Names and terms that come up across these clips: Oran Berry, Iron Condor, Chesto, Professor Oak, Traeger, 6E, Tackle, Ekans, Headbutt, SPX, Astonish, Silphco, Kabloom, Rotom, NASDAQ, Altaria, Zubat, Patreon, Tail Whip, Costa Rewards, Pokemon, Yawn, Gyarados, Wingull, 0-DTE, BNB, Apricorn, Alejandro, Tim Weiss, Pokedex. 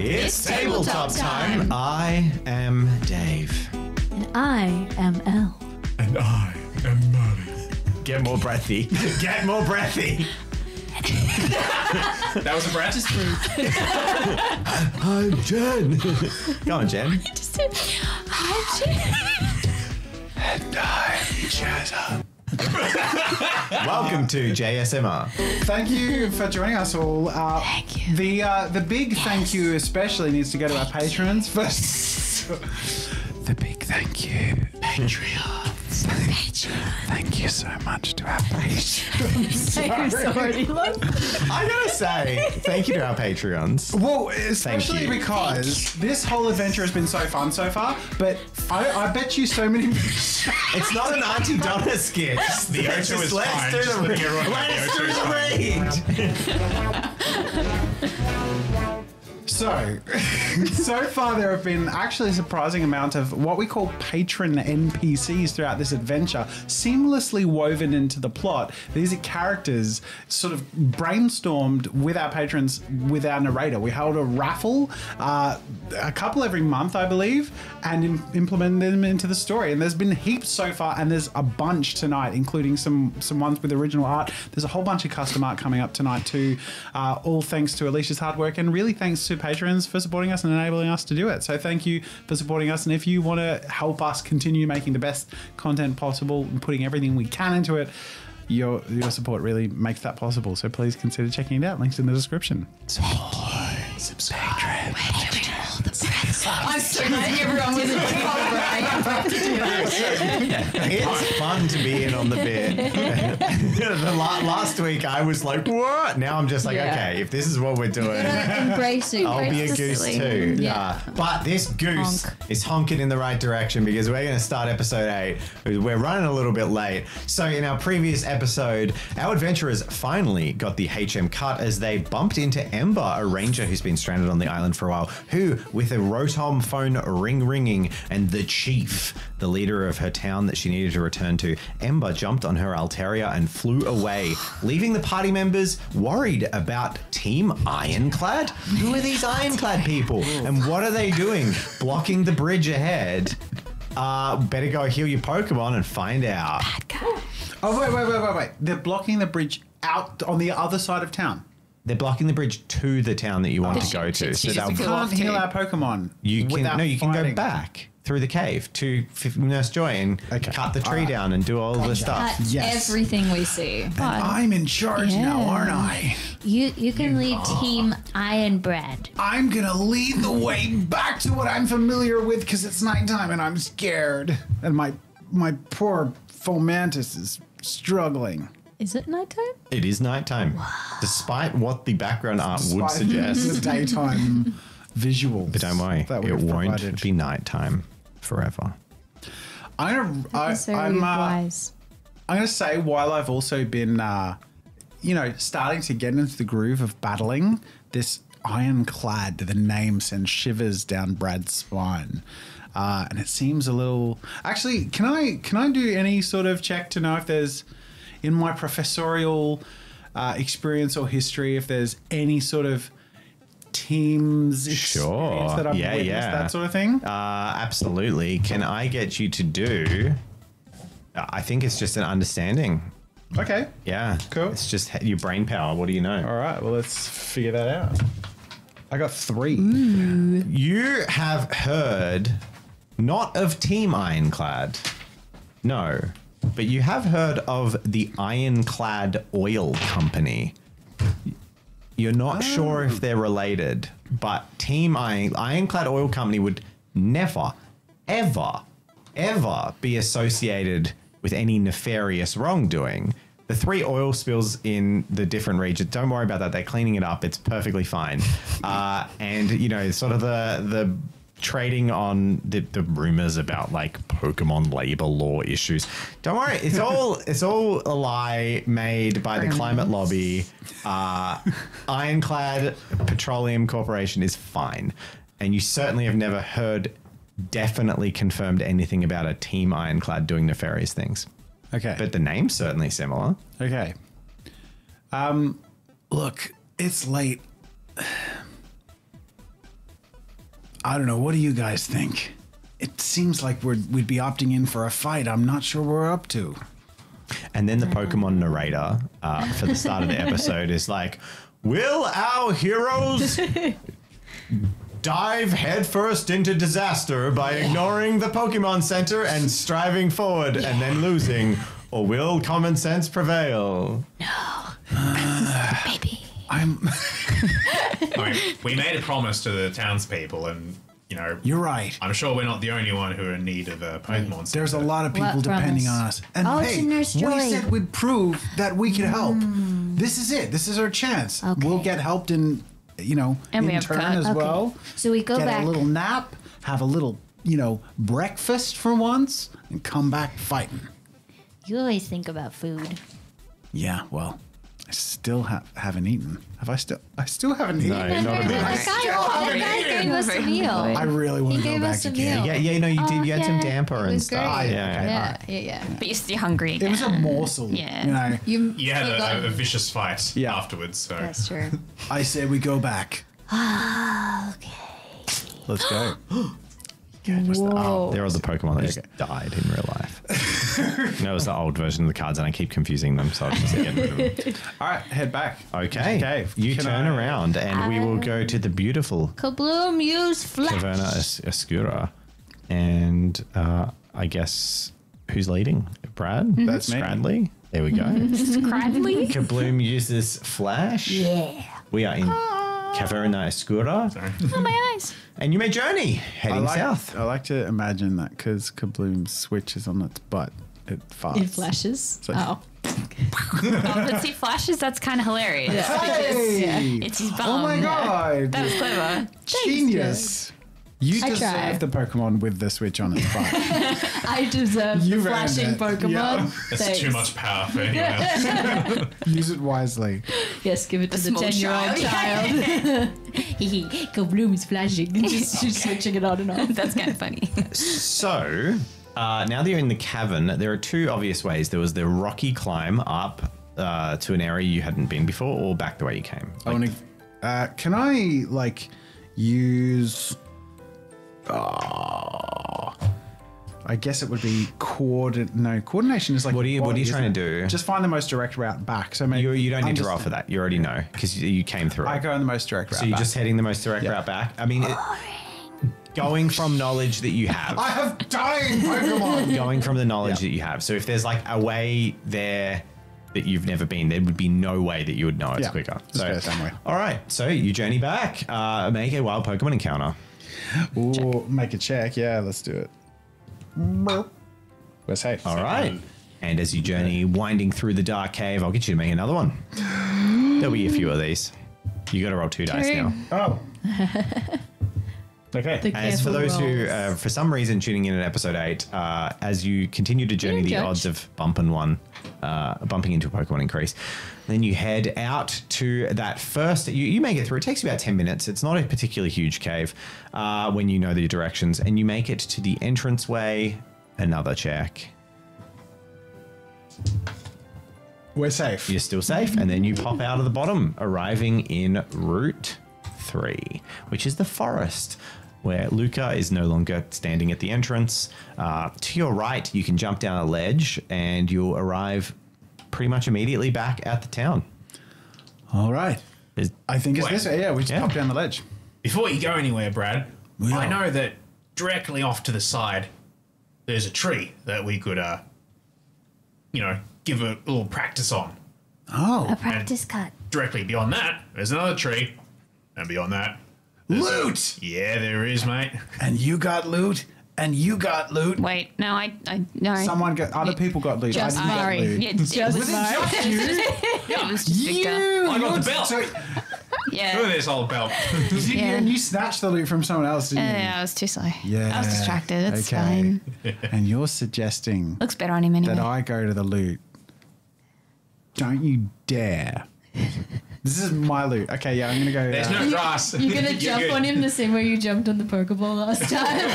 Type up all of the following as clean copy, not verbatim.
It's tabletop time. I am Dave. And I am Elle. And I am Murray. Get more breathy. Get more breathy. That was a breath. Just breathe. I'm Jen. Go on, Jen. I'm Jen. And I'm Chesto. Welcome to JSMR. Thank you for joining us all. Thank you. The big thank you especially needs to go to our patrons first. The big thank you, Patreons. Thank you so much to our patrons. I gotta say, thank you to our Patreons. Well, especially because this whole adventure has been so fun so far, but I bet you so many. It's not an Auntie Donna skit. The Archer was fine. Let's do the read. So far there have been actually a surprising amount of what we call patron NPCs throughout this adventure, seamlessly woven into the plot. These are characters sort of brainstormed with our patrons, with our narrator. We held a raffle, a couple every month, I believe, and implemented them into the story. And there's been heaps so far, and there's a bunch tonight, including some ones with original art. There's a whole bunch of custom art coming up tonight too, all thanks to Alicia's hard work, and really thanks to patrons for supporting us and enabling us to do it. So thank you for supporting us, and if you want to help us continue making the best content possible and putting everything we can into it, your support really makes that possible. So please consider checking it out. Links in the description. Subscribe. I'm so glad everyone was in the It's fun to be in on the bit. Last week I was like, what? Now I'm just like, okay, if this is what we're doing, embracing, I'll be a goose too. Yeah. But this goose is honking in the right direction, because we're going to start episode 8. We're running a little bit late. So in our previous episode, our adventurers finally got the HM cut as they bumped into Ember, a ranger who's been stranded on the island for a while, who, with a Rotom phone ringing and the chief, the leader of her town that she needed to return to, Ember jumped on her Altaria and flew away, leaving the party members worried about Team Ironclad. Who are these Ironclad people? And what are they doing? Blocking the bridge ahead. Better go heal your Pokemon and find out. Oh, wait. They're blocking the bridge out on the other side of town. They're blocking the bridge to the town that you want to go to. So that we can't heal our Pokemon. You can go back through the cave to Nurse Joy and cut the tree down and do all the stuff. Everything we see. And I'm in charge now, aren't I? You can lead Team Ironbread. I'm going to lead the way back to what I'm familiar with, because it's nighttime and I'm scared. And my poor Fomantis is struggling. Is it nighttime? It is nighttime, despite what the background art would suggest. The daytime visuals. But don't worry, it won't be nighttime forever. I'm going to say, while I've also been, starting to get into the groove of battling this Ironclad, the name sends shivers down Brad's spine. And it seems a little. Actually, can I do any sort of check to know if there's, in my professorial experience or history, if there's any sort of teams experience that I've witnessed, that sort of thing? Absolutely. Can I get you to do, I think it's just an understanding. Okay. Yeah. Cool. It's just your brain power. What do you know? All right. Well, let's figure that out. I got 3. Ooh. You have heard not of Team Ironclad. No. But you have heard of the Ironclad Oil Company. You're not sure if they're related, but Team Ironclad Oil Company would never, ever, ever be associated with any nefarious wrongdoing. The 3 oil spills in the different regions, don't worry about that. They're cleaning it up. It's perfectly fine. And, sort of the trading on the rumors about like Pokemon labor law issues. Don't worry, it's all a lie made by the climate lobby. Ironclad Petroleum Corporation is fine, and you certainly have never heard definitely confirmed anything about a Team Ironclad doing nefarious things. Okay, but the name's certainly similar. Okay, look, it's late. I don't know. What do you guys think? It seems like we'd be opting in for a fight. I'm not sure we're up to. And then the Pokemon narrator for the start of the episode is like, will our heroes dive headfirst into disaster by ignoring the Pokemon Center and striving forward and then losing? Or will common sense prevail? No. Baby. I mean, we made a promise to the townspeople and, you know, you're right. I'm sure we're not the only one who are in need of a Pokemon Center. There's a lot of people depending on us. And hey, we said we'd prove that we could help. This is it. This is our chance. Okay. We'll get helped in, you know, in turn as well. So we go back. Get a little nap, have a little, you know, breakfast for once, and come back fighting. You always think about food. Yeah, well. I still haven't eaten. Have I still? I still haven't eaten. No, not a bit. I still haven't eaten. I really want to go back to camp. Yeah, yeah, no, you did. You had some damper and stuff. Yeah. But you're still hungry. It was a morsel. Yeah. You know, you had a vicious fight afterwards. So. That's true. I say we go back. Okay. Let's go. There was a Pokemon that just died in real life. No, it was the old version of the cards, and I keep confusing them, so I'll just get rid of them. All right, head back. Okay. Okay. You turn around, and we will go to the beautiful Kabloom. Use Flash. Caverna Escura, and I guess who's leading? Brad. Mm-hmm. That's Bradley. There we go. Scradley. Kabloom uses Flash. Yeah. We are in Caverna Escura. Sorry. Oh, my eyes. And you may journey heading south. I like to imagine that because Kabloom switches on its butt, it farts. It flashes. Like, oh. But see, flashes, that's kind of hilarious. Yeah. Hey! It's his bum. Oh my god. That was clever. Genius. You deserve the Pokemon with the switch on its butt. I deserve the flashing Pokemon. Yeah. That's too much power for anyone else. Use it wisely. Yes, give it to the 10-year-old child. Kabloom is flashing. Just switching it on and off. That's kind of funny. So, now that you're in the cavern, there are two obvious ways. There was the rocky climb up to an area you hadn't been before, or back the way you came. Like, I wanna, can I, like, use... Oh, I guess it would be coordination is like what are you trying to do? Just find the most direct route back. So maybe you don't need to roll for that. You already know because you came through. I go on the most direct route. So you're just heading the most direct route back. I mean, going from knowledge that you have. I have dying Pokemon. Going from the knowledge that you have. So if there's like a way there that you've never been, there would be no way that you would know it's quicker. So all right, so you journey back. Make a wild Pokemon encounter. Ooh, make a check. Yeah, let's do it. Where's Hate? All right. And as you journey, winding through the dark cave, I'll get you to make another one. There'll be a few of these. You got to roll two dice now. Oh. Okay. As for those who, for some reason, tuning in at episode 8, as you continue to journey, the odds of bumping into a Pokemon increase. Then you head out to that first. You make it through. It takes about 10 minutes. It's not a particularly huge cave when you know the directions. And you make it to the entranceway. Another check. We're safe. You're still safe. And then you pop out of the bottom, arriving in Route 3, which is the forest, where Luca is no longer standing at the entrance. To your right, you can jump down a ledge and you'll arrive pretty much immediately back at the town. All right. I think it's this way. Yeah, we just pop down the ledge. Before you go anywhere, Brad, I know that directly off to the side, there's a tree that we could, you know, give a little practice on. Oh. A practice cut. Directly beyond that, there's another tree. And beyond that, loot! Yeah, there is, mate. And you got loot, and you got loot. Wait, no, no. Someone got, other people got loot. Just I didn't get loot. Yeah, just you? Yeah, it was just you! I got the belt! So, look at this old belt. And you snatched the loot from someone else, didn't you? Yeah, I was too slow. Yeah. I was distracted, it's fine. And you're suggesting... Looks better on him anyway. ...that I go to the loot. Don't you dare. This is my loot. Okay, yeah, I'm going to go. There's no grass. You're going to jump on him the same way you jumped on the Pokeball last time.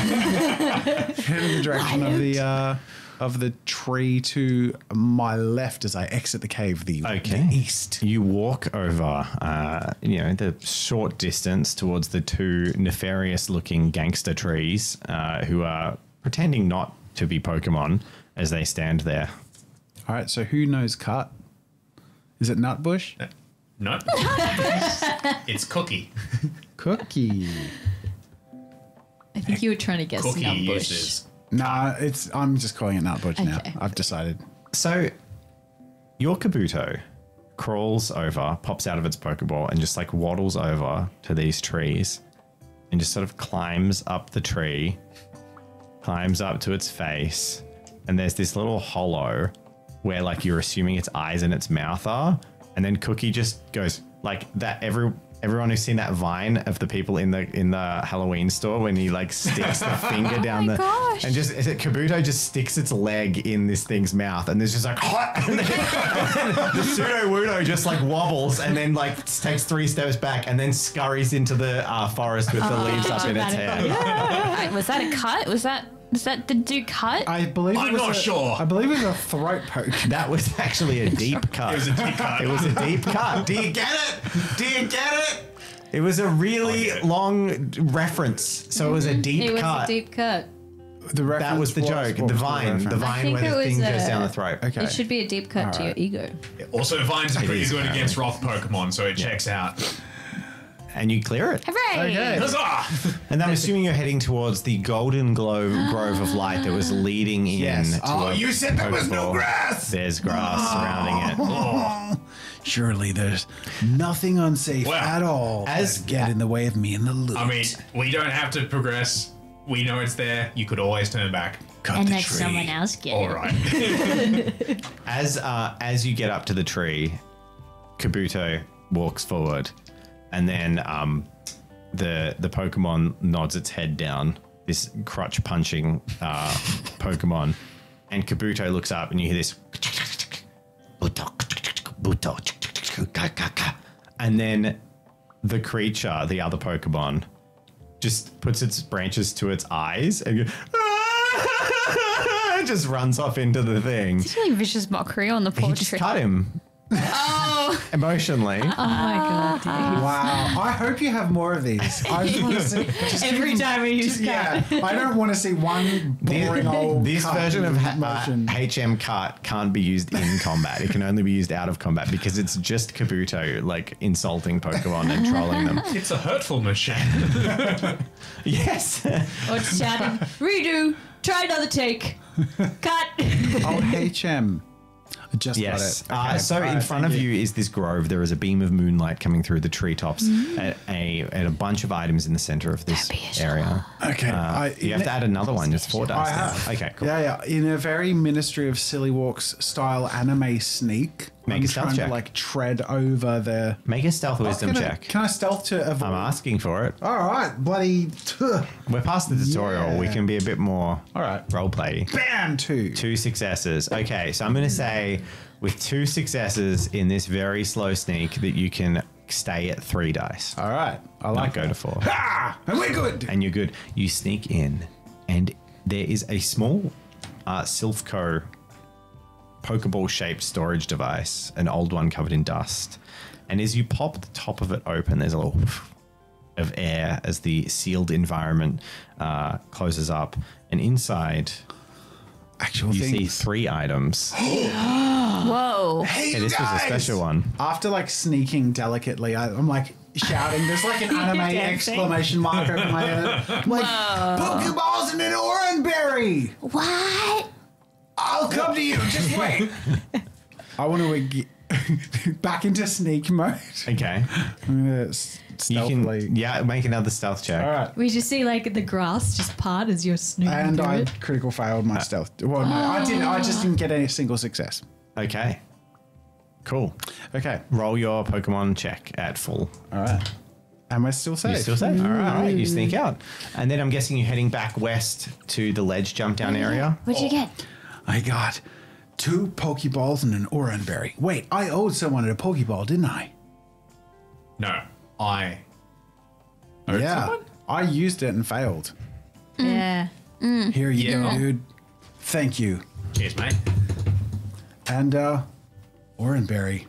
In the direction of the of the tree to my left as I exit the cave, the east. You walk over, you know, the short distance towards the two nefarious-looking gangster trees who are pretending not to be Pokemon as they stand there. All right, so who knows Cut? Is it Nutbush? No. It's Cookie. Cookie. I think you were trying to guess Cookie Nutbush. Nah, I'm just calling it Nutbush now. I've decided. So your Kabuto crawls over, pops out of its Pokeball, and just like waddles over to these trees and just sort of climbs up the tree, climbs up to its face, and there's this little hollow where like you're assuming its eyes and its mouth are, and then Cookie just goes like that. Everyone who's seen that vine of the people in the Halloween store when he like sticks the finger down and just Kabuto just sticks its leg in this thing's mouth, and there's just like and then the pseudo Wudo just like wobbles and then like takes 3 steps back and then scurries into the forest with the leaves up in its head. Yeah. Was that a cut? Was that the do cut? I'm not sure. I believe it was a throat poke. That was actually a deep cut. It was a deep cut. It was a deep cut. Do you get it? Do you get it? It was a really long reference. So it was a deep cut. It was a deep cut. That was the joke. The vine where the thing goes down the throat. Okay. It should be a deep cut to your ego. Also, vines are pretty good against rough Pokemon, so it checks out. And you clear it. Hooray! Okay. Huzzah! And I'm assuming you're heading towards the golden grove of light that was leading in. Yes. Oh, you said there was no grass! There's grass surrounding it. Surely there's nothing unsafe at all that get in the way of me and the loot. I mean, we don't have to progress. We know it's there. You could always turn back. And let someone else get it. All right. As you get up to the tree, Kabuto walks forward. And then the Pokemon nods its head down, this crutch-punching Pokemon. And Kabuto looks up and you hear this. And then the creature, the other Pokemon, just puts its branches to its eyes and goes, just runs off into the thing. It's really vicious mockery on the poor tree. He just cut him. Oh, emotionally. Oh my god! Wow. I hope you have more of these. I just want to see every time you cut. Yeah, I don't want to see one boring old. This version of HM cut can't be used in combat. It can only be used out of combat because it's just Kabuto like insulting Pokemon and trolling them. It's a hurtful machine. Yes. Or shouting, redo. Try another take. Cut. Oh, HM. Just yes. It. Okay, so in front of you is this grove. There is a beam of moonlight coming through the treetops and a bunch of items in the center of this area. Okay. You have to add another one. Just 4 dice. Okay, cool. Yeah. In a very Ministry of Silly Walks style anime sneak, I'm trying to like tread over the... Make a stealth wisdom check. Can I stealth to avoid? I'm asking for it. All right, bloody... We're past the tutorial. Yeah. We can be a bit more roleplay. Bam! 2. 2 successes. Okay, so I'm going to say with 2 successes in this very slow sneak that you can stay at 3 dice. All right. I like go to 4. Ha! And we're good! And you're good. You sneak in and there is a small Silphco Pokeball-shaped storage device, an old one covered in dust. And as you pop the top of it open, there's a little of air as the sealed environment closes up. And inside, you see 3 items. Whoa. Hey, this was a special one. After like sneaking delicately, I'm like shouting. There's like an anime exclamation mark over my head. I'm like, Pokeballs and an Oran Berry! What? I'll come to you. Just wait. I want to get back into sneak mode. Okay. I'm going to stealthily. Make another stealth check. All right. We just see like the grass just part as you're snooping. And I critical failed my stealth. Well, no, I didn't. I just didn't get any single success. Okay. Cool. Okay. Roll your Pokemon check at full. All right. Am I still safe? You're still safe. All right. All right. You sneak out. And then I'm guessing you're heading back west to the ledge jump down area. What'd you get? I got 2 Pokeballs and an Oran Berry. Wait, I owed someone a Pokeball, didn't I? No, I owed someone? I used it and failed. Yeah. Here you go, dude. Thank you. Cheers, mate. And Oran Berry.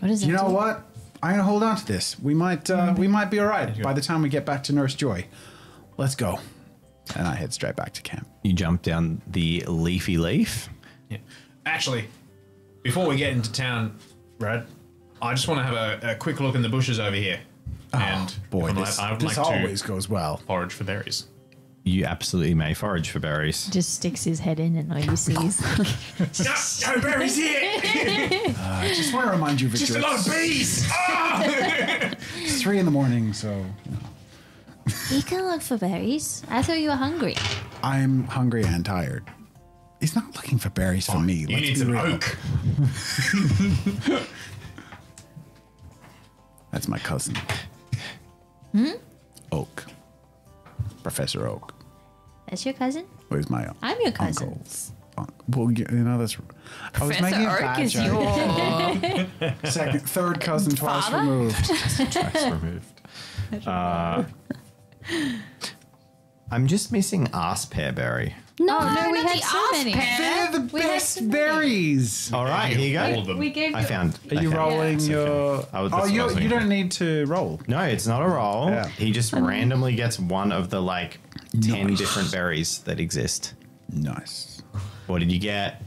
What is it? You know what? I'm gonna hold on to this. We might be all right by the time we get back to Nurse Joy. Let's go. And I head straight back to camp. You jump down the leafy leaf. Yeah. Actually, before we get into town, Brad, I just want to have a quick look in the bushes over here. Oh, and boy, this like always goes well. Forage for berries. You absolutely may forage for berries. Just sticks his head in and all you see is no berries here! I just want to remind you, Victor. Just a lot of bees! It's 3 in the morning, so... You can look for berries. I thought you were hungry. I'm hungry and tired. He's not looking for berries for me. You need some oak. That's my cousin. Hmm? Oak. Professor Oak. That's your cousin? Where's my uncle? I'm your cousin. Well, you know, that's... Professor I was making a Oak is your... third cousin twice removed. Twice removed. I'm just missing ass pearberry. No, no, we had so many. They're the best berries. All right, here you go. I found. Are you rolling your... Oh, you don't need to roll. No, it's not a roll. Yeah. He just randomly gets one of the, like, 10 different berries that exist. Nice. What did you get?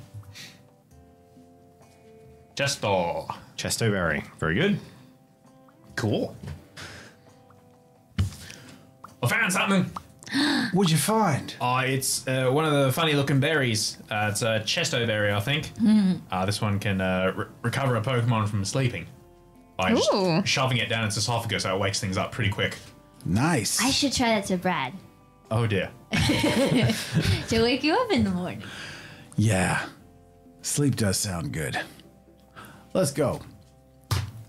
Chesto. Chesto berry. Very good. Cool. I found something. What'd you find? Oh, it's one of the funny-looking berries. It's a Chesto berry, I think. Mm. This one can recover a Pokemon from sleeping by just shoving it down its esophagus, so it wakes things up pretty quick. Nice. I should try that to Brad. Oh dear. To wake you up in the morning. Yeah, sleep does sound good. Let's go.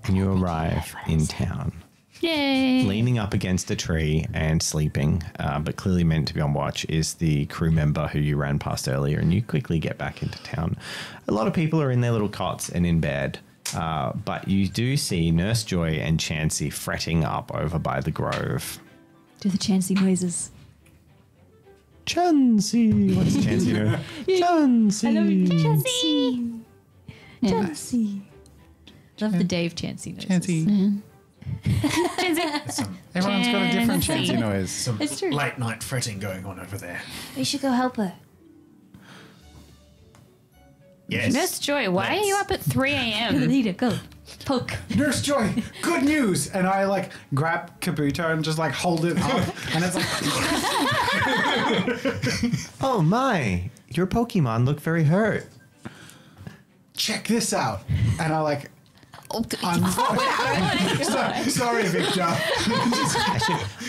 And you arrive in town. Yay. Leaning up against a tree and sleeping, but clearly meant to be on watch, is the crew member who you ran past earlier, and you quickly get back into town. A lot of people are in their little cots and in bed, but you do see Nurse Joy and Chansey fretting up over by the grove. Do the Chansey noises. Chansey! What does Chansey do? Chansey! I love Chansey! Chansey! Love the Dave Chansey noises. Chansey. Mm-hmm. Everyone's got a different Chansey noise. Some it's true. Late night fretting going on over there. We should go help her. Yes. Nurse Joy, why are you up at 3 a.m? Lita, go. Poke. Nurse Joy, good news! And I like grab Kabuto and just like hold it up and it's like oh my, your Pokemon look very hurt. Check this out. And I like sorry, Victor.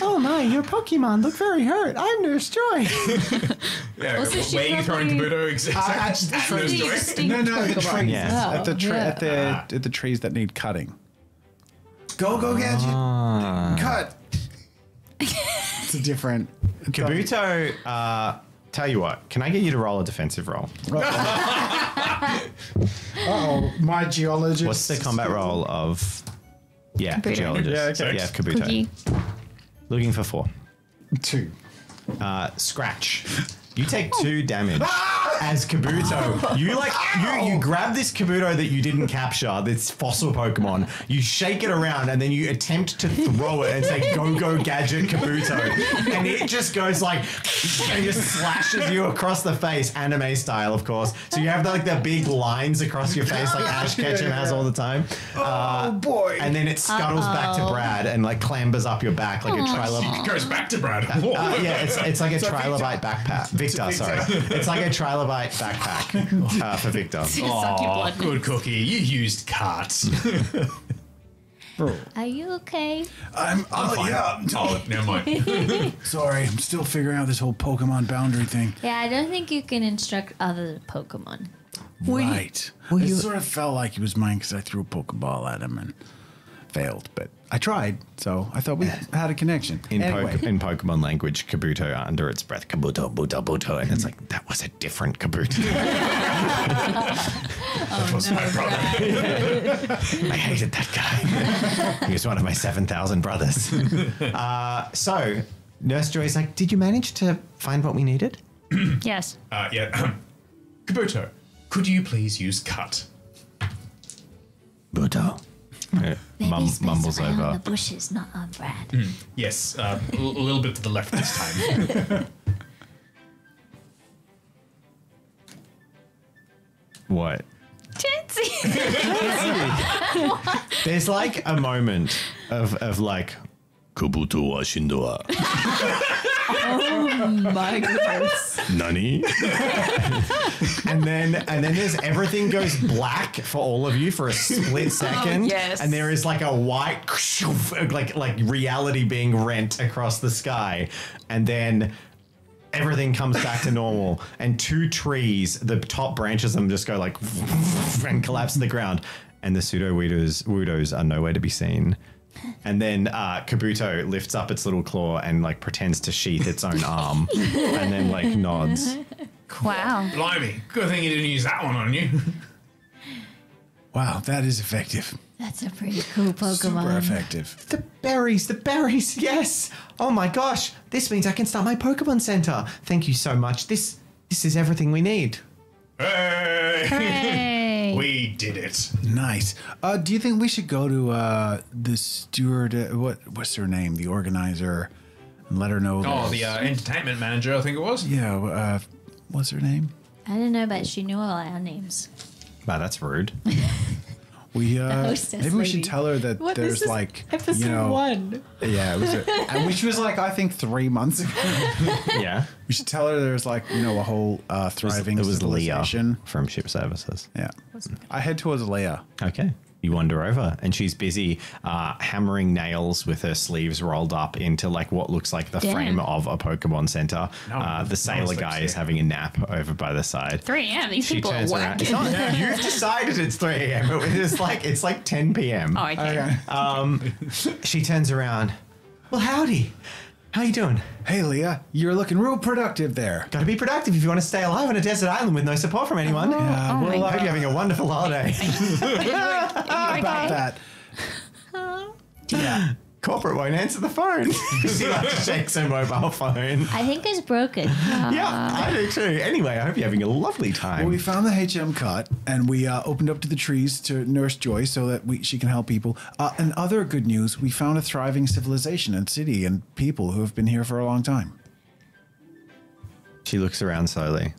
Oh my, your Pokemon look very hurt. I'm Nurse Joy. Yeah, also, where you throwing Kabuto? Exactly. No, the trees. Yeah. Oh, at the trees that need cutting. Go Gadget. Cut. It's a different. Kabuto, tell you what, can I get you to roll a defensive roll? Uh-oh, my geologist. What's the combat roll of... Yeah, Kabuto. Geologist. Yeah, okay. Yeah, Kabuto. Cookie. Looking for 4. 2. Scratch. You take 2 damage as Kabuto. You like you grab this Kabuto that you didn't capture, this fossil Pokemon. You shake it around and then you attempt to throw it and say "Go Gadget Kabuto," and it just goes like and just slashes you across the face, anime style, of course. So you have like the big lines across your face, like Ash Ketchum has all the time. Oh boy! And then it scuttles back to Brad and like clambers up your back like a trilobite. It goes back to Brad. Yeah, it's like a trilobite backpack. Victor, sorry. It's like a trilobite backpack for Victor. Oh, good cookie. You used carts. Are you okay? I'm fine. Yeah. Oh, never mind. Sorry, I'm still figuring out this whole Pokemon boundary thing. Yeah, I don't think you can instruct other Pokemon. Right. It sort of felt like it was mine because I threw a Pokeball at him and failed, but I tried, so I thought we had a connection. In Pokemon language, Kabuto under its breath, Kabuto, Buto, Buto, and it's like, that was a different Kabuto. That was my brother. I hated that guy. He was one of my 7,000 brothers. So, Nurse Joy's like, did you manage to find what we needed? Yes. Yeah. Kabuto, could you please use cut? Buto. Mumbles over. The bushes, not on Brad. Yes, a little bit to the left this time. What? Chansey. There's like a moment of like Kabuto wa shindoa. Oh my goodness. Nani? and then there's everything goes black for all of you for a split second. Oh, yes. And there is like a white like reality being rent across the sky. And then everything comes back to normal. And two trees, the top branches of them just go like and collapse to the ground. And the pseudo wudos are nowhere to be seen. And then Kabuto lifts up its little claw and like pretends to sheath its own arm, and then like nods. Wow! Blimey, good thing you didn't use that one on you. Wow, that is effective. That's a pretty cool Pokemon. Super effective. The berries, yes. Oh my gosh, this means I can start my Pokemon Center. Thank you so much. This is everything we need. Hey! Hooray. We did it. Nice. Do you think we should go to the steward, what's her name, the organizer, and let her know? Oh, the entertainment manager, I think it was. Yeah, what's her name? I don't know, but she knew all our names. Wow, that's rude. Maybe we should tell her that there's like episode 1. Yeah, it was which was like I think 3 months ago. Yeah, we should tell her there's like a whole thriving. It was Leia from Ship Services. Yeah, I head towards Leia. Okay, you wander over, and she's busy hammering nails with her sleeves rolled up into like what looks like the frame of a Pokemon Center. No, the sailor guy is having a nap over by the side. 3 a.m. These people are whacked. You've decided it's 3 a.m. It's like 10 p.m. Oh, okay. She turns around. Well, howdy. How you doing? Hey, Leah. You're looking real productive there. Got to be productive if you want to stay alive on a desert island with no support from anyone. I hope you're having a wonderful holiday. About that. Yeah. Corporate won't answer the phone. She like shakes her mobile phone. I think it's broken. Yeah, I do too. Anyway, I hope you're having a lovely time. Well, we found the HM cart and we opened up to the trees to Nurse Joy so that she can help people. And other good news, we found a thriving civilization and city and people who have been here for a long time. She looks around slowly.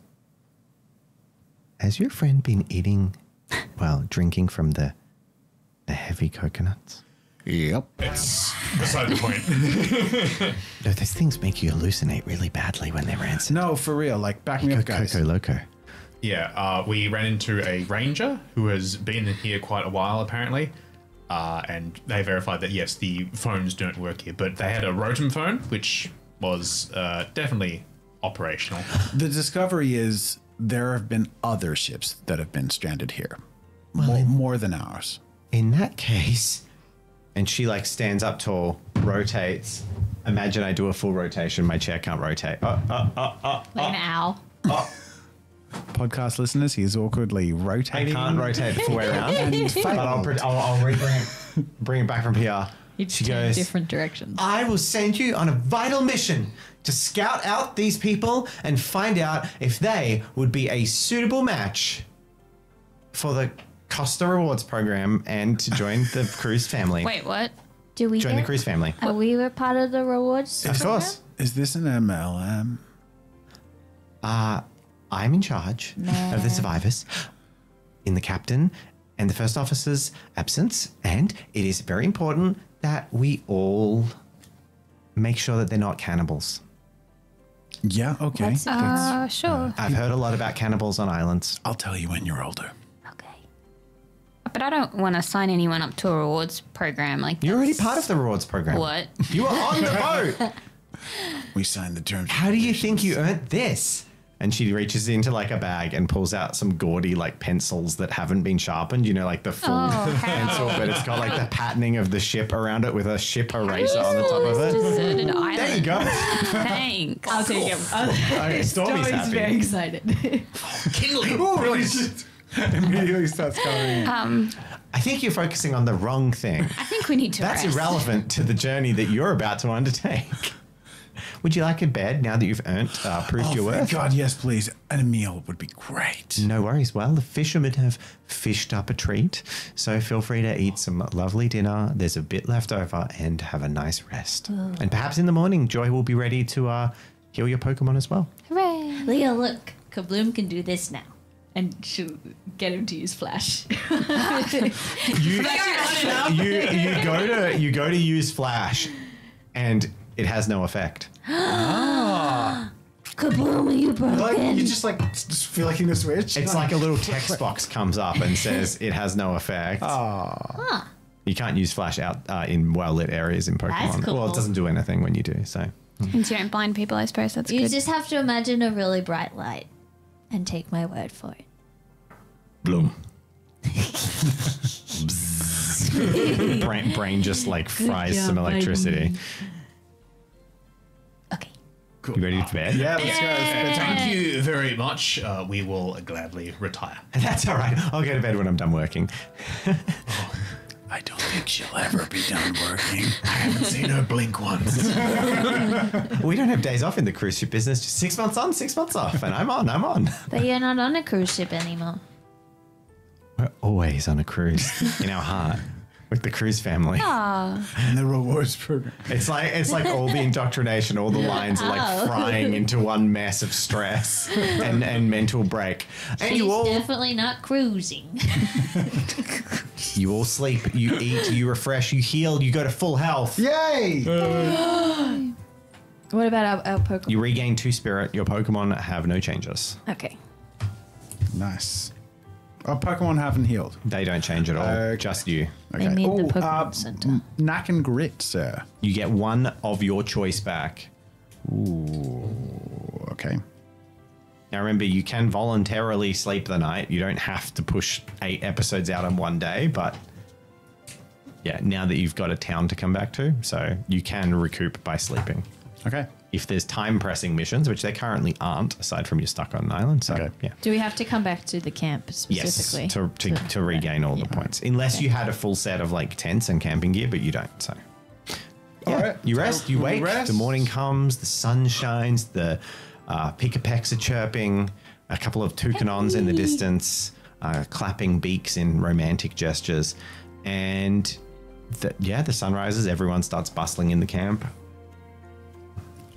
Has your friend been eating, well, drinking from the heavy coconuts? Yep. It's beside the point. No, those things make you hallucinate really badly when they're rancid. No, for real. Like, back me up, guys. Coco Loco. Yeah, we ran into a ranger who has been here quite a while, apparently. And they verified that, yes, the phones don't work here. But they had a Rotom phone, which was definitely operational. The discovery is there have been other ships that have been stranded here. Well, more than ours. In that case... And she like stands up tall, rotates. Imagine I do a full rotation. My chair can't rotate. Like an owl. Podcast listeners, he's awkwardly rotating. I can't rotate the full way around. But I'll bring it back from here. She goes different directions. I will send you on a vital mission to scout out these people and find out if they would be a suitable match for the Costa Rewards program and to join the cruise family. Wait, what? Do we join the cruise family? We were part of the rewards program? Of course. Is this an MLM? I'm in charge of the survivors in the captain and the first officer's absence, and it is very important that we all make sure that they're not cannibals. Yeah, okay. That's sure. I've heard a lot about cannibals on islands. I'll tell you when you're older. But I don't want to sign anyone up to a rewards program. You're already part of the rewards program. What? You are on the boat. We signed the terms. How do you think you earned this? And she reaches into like a bag and pulls out some gaudy like pencils that haven't been sharpened. Like the full pencil, but it's got like the patterning of the ship around it with a ship eraser on the top of it. Deserted island. There you go. Thanks. I'll take him. Okay, Stormy's happy. Very excited. Kindling. Oh, really? Immediately starts going. I think you're focusing on the wrong thing. I think we need to rest. That's irrelevant to the journey that you're about to undertake. Would you like a bed now that you've earned, proved your worth? Oh, God, yes, please. And a meal would be great. No worries. Well, the fishermen have fished up a treat, so feel free to eat some lovely dinner. There's a bit left over, and have a nice rest. Oh. And perhaps in the morning, Joy will be ready to heal your Pokemon as well. Hooray! Leah, look. Kabloom can do this now. And she'll get him to use Flash. you go to use Flash, and it has no effect. Ah. Kaboom, are you broken? Like, you just like flicking the switch. It's like a little text box comes up and says it has no effect. Oh. Huh. You can't use Flash out in well-lit areas in Pokemon. Cool. Well, it doesn't do anything when you do, so. Since you don't blind people, I suppose that's good. You just have to imagine a really bright light and take my word for it. Bloom. brain just like fries some electricity. Okay. Cool. You ready to bed? Yeah, let's go. Thank you very much. We will gladly retire. That's all right. I'll go to bed when I'm done working. Oh, I don't think she'll ever be done working. I haven't seen her blink once. We don't have days off in the cruise ship business. Just 6 months on, 6 months off, and I'm on. But you're not on a cruise ship anymore. We're always on a cruise in our heart with the cruise family. Aww. And the rewards program. It's like all the indoctrination, all the lines are like frying into one mess of stress and mental break. And she's definitely not cruising. You all sleep, you eat, you refresh, you heal, you go to full health. Yay! What about our Pokemon? You regain 2 spirit. Your Pokemon have no changes. Okay. Nice. Our Pokemon haven't healed. They don't change at all. Okay. Just you. Okay. They made the Pokemon Center. Knack and Grit, sir. You get one of your choice back. Ooh, okay. Now remember, you can voluntarily sleep the night. You don't have to push 8 episodes out in one day, but yeah, now that you've got a town to come back to, so you can recoup by sleeping. Okay. If there's time-pressing missions, which they currently aren't, aside from you're stuck on an island. So, okay. Yeah. Do we have to come back to the camp specifically? Yes, to regain all the points. Unless you had a full set of like tents and camping gear, but you don't, so. Yeah. All right. You rest, you wake, the morning comes, the sun shines, the Pikipeks are chirping, a couple of toucanons in the distance, clapping beaks in romantic gestures. And the sun rises, everyone starts bustling in the camp.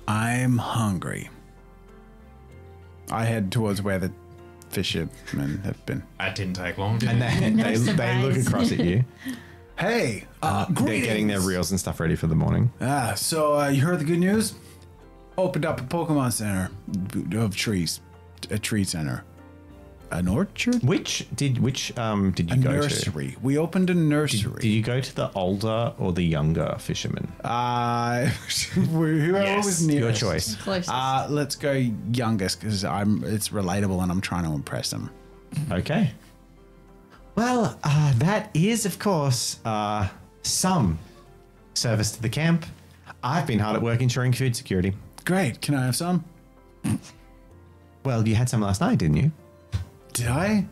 I'm hungry. I head towards where the fishermen have been. That didn't take long, did it? And they look across at you. Hey, greetings. They're getting their reels and stuff ready for the morning. So you heard the good news? Opened up a Pokemon Center of trees, a tree center, an orchard. Which did you go to? A nursery. We opened a nursery. Did you go to the older or the younger fisherman? Whoever was nearest. Your choice. Closest. Let's go youngest because it's relatable and I'm trying to impress him. Okay. Well, that is of course some service to the camp. I've been hard at work ensuring food security. Great. Can I have some? Well, you had some last night, didn't you? Did I?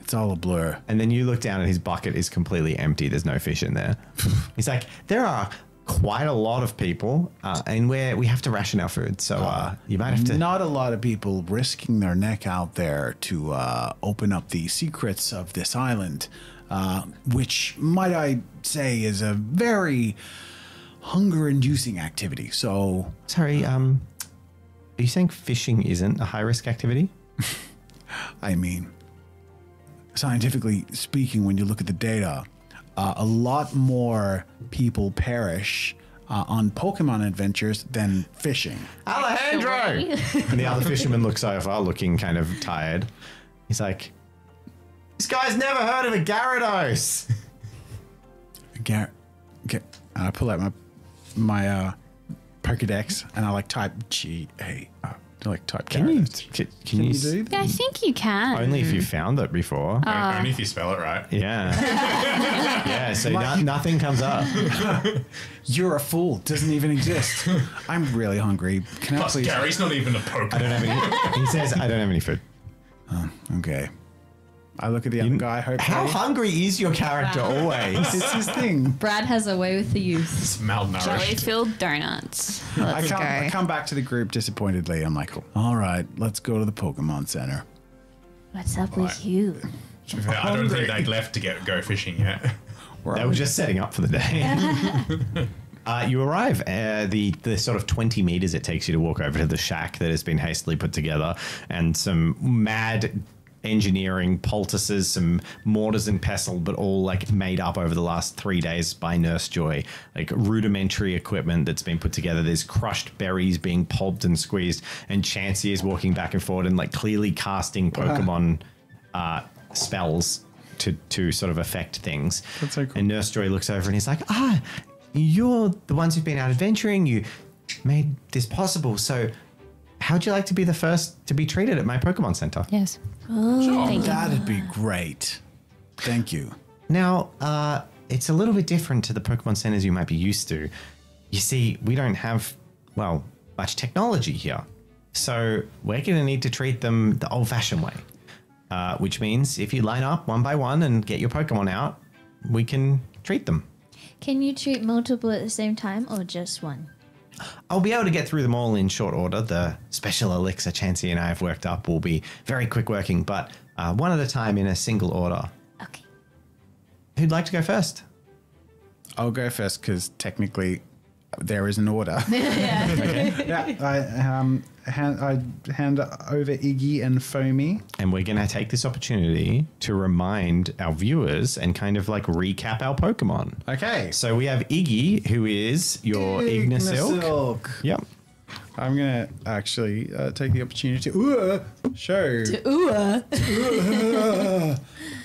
It's all a blur. And then you look down and his bucket is completely empty. There's no fish in there. He's like, there are quite a lot of people and we have to ration our food. So you might have to... Not a lot of people risking their neck out there to open up the secrets of this island, which might I say is a very... hunger-inducing activity, so... Sorry, are you saying fishing isn't a high-risk activity? I mean, scientifically speaking, when you look at the data, a lot more people perish on Pokemon adventures than fishing. Alejandro! And the other fisherman looks over, looking kind of tired. He's like, this guy's never heard of a Gyarados! I pull out my Pokedex and I like type G-A-R. Like type can you do that? I think you can. Only if you found it before. Only if you spell it right. Yeah. Yeah, so nothing comes up. You're a fool. Doesn't even exist. I'm really hungry. Can Plus, I please... Gary's not even a Pokemon. I don't have any... He says, I don't have any food. Okay. I look at the other guy. Hopefully. How hungry is your character always? It's his thing. Brad has a way with the youth. It's malnourished. Jelly-filled donuts. Let's go. I come back to the group disappointedly. I'm like, all right, let's go to the Pokemon Center. What's up with you? I don't think they'd left to go fishing yet. They were just setting up for the day. You arrive the sort of 20 meters it takes you to walk over to the shack that has been hastily put together, and some mad engineering poultices, some mortars and pestle, but all like made up over the last 3 days by Nurse Joy, like rudimentary equipment that's been put together. There's crushed berries being pulped and squeezed, and Chansey is walking back and forward and like clearly casting Pokemon spells to sort of affect things. That's so cool. And Nurse Joy looks over and he's like, you're the ones who've been out adventuring. You made this possible. So how'd you like to be the first to be treated at my Pokemon Center? Yes. Oh, that'd be great. Thank you. Now, it's a little bit different to the Pokemon Centers you might be used to. You see, we don't have, well, much technology here. So we're going to need to treat them the old-fashioned way, which means if you line up one by one and get your Pokemon out, we can treat them. Can you treat multiple at the same time or just one? I'll be able to get through them all in short order. The special elixir Chansey and I have worked up will be very quick working, but one at a time in a single order. Okay. Who'd like to go first? I'll go first because technically there is an order. I hand over Iggy and Foamy. And we're going to take this opportunity to remind our viewers and kind of like recap our Pokemon. Okay. So we have Iggy, who is your Ignisilk. Yep. I'm going to actually take the opportunity to show.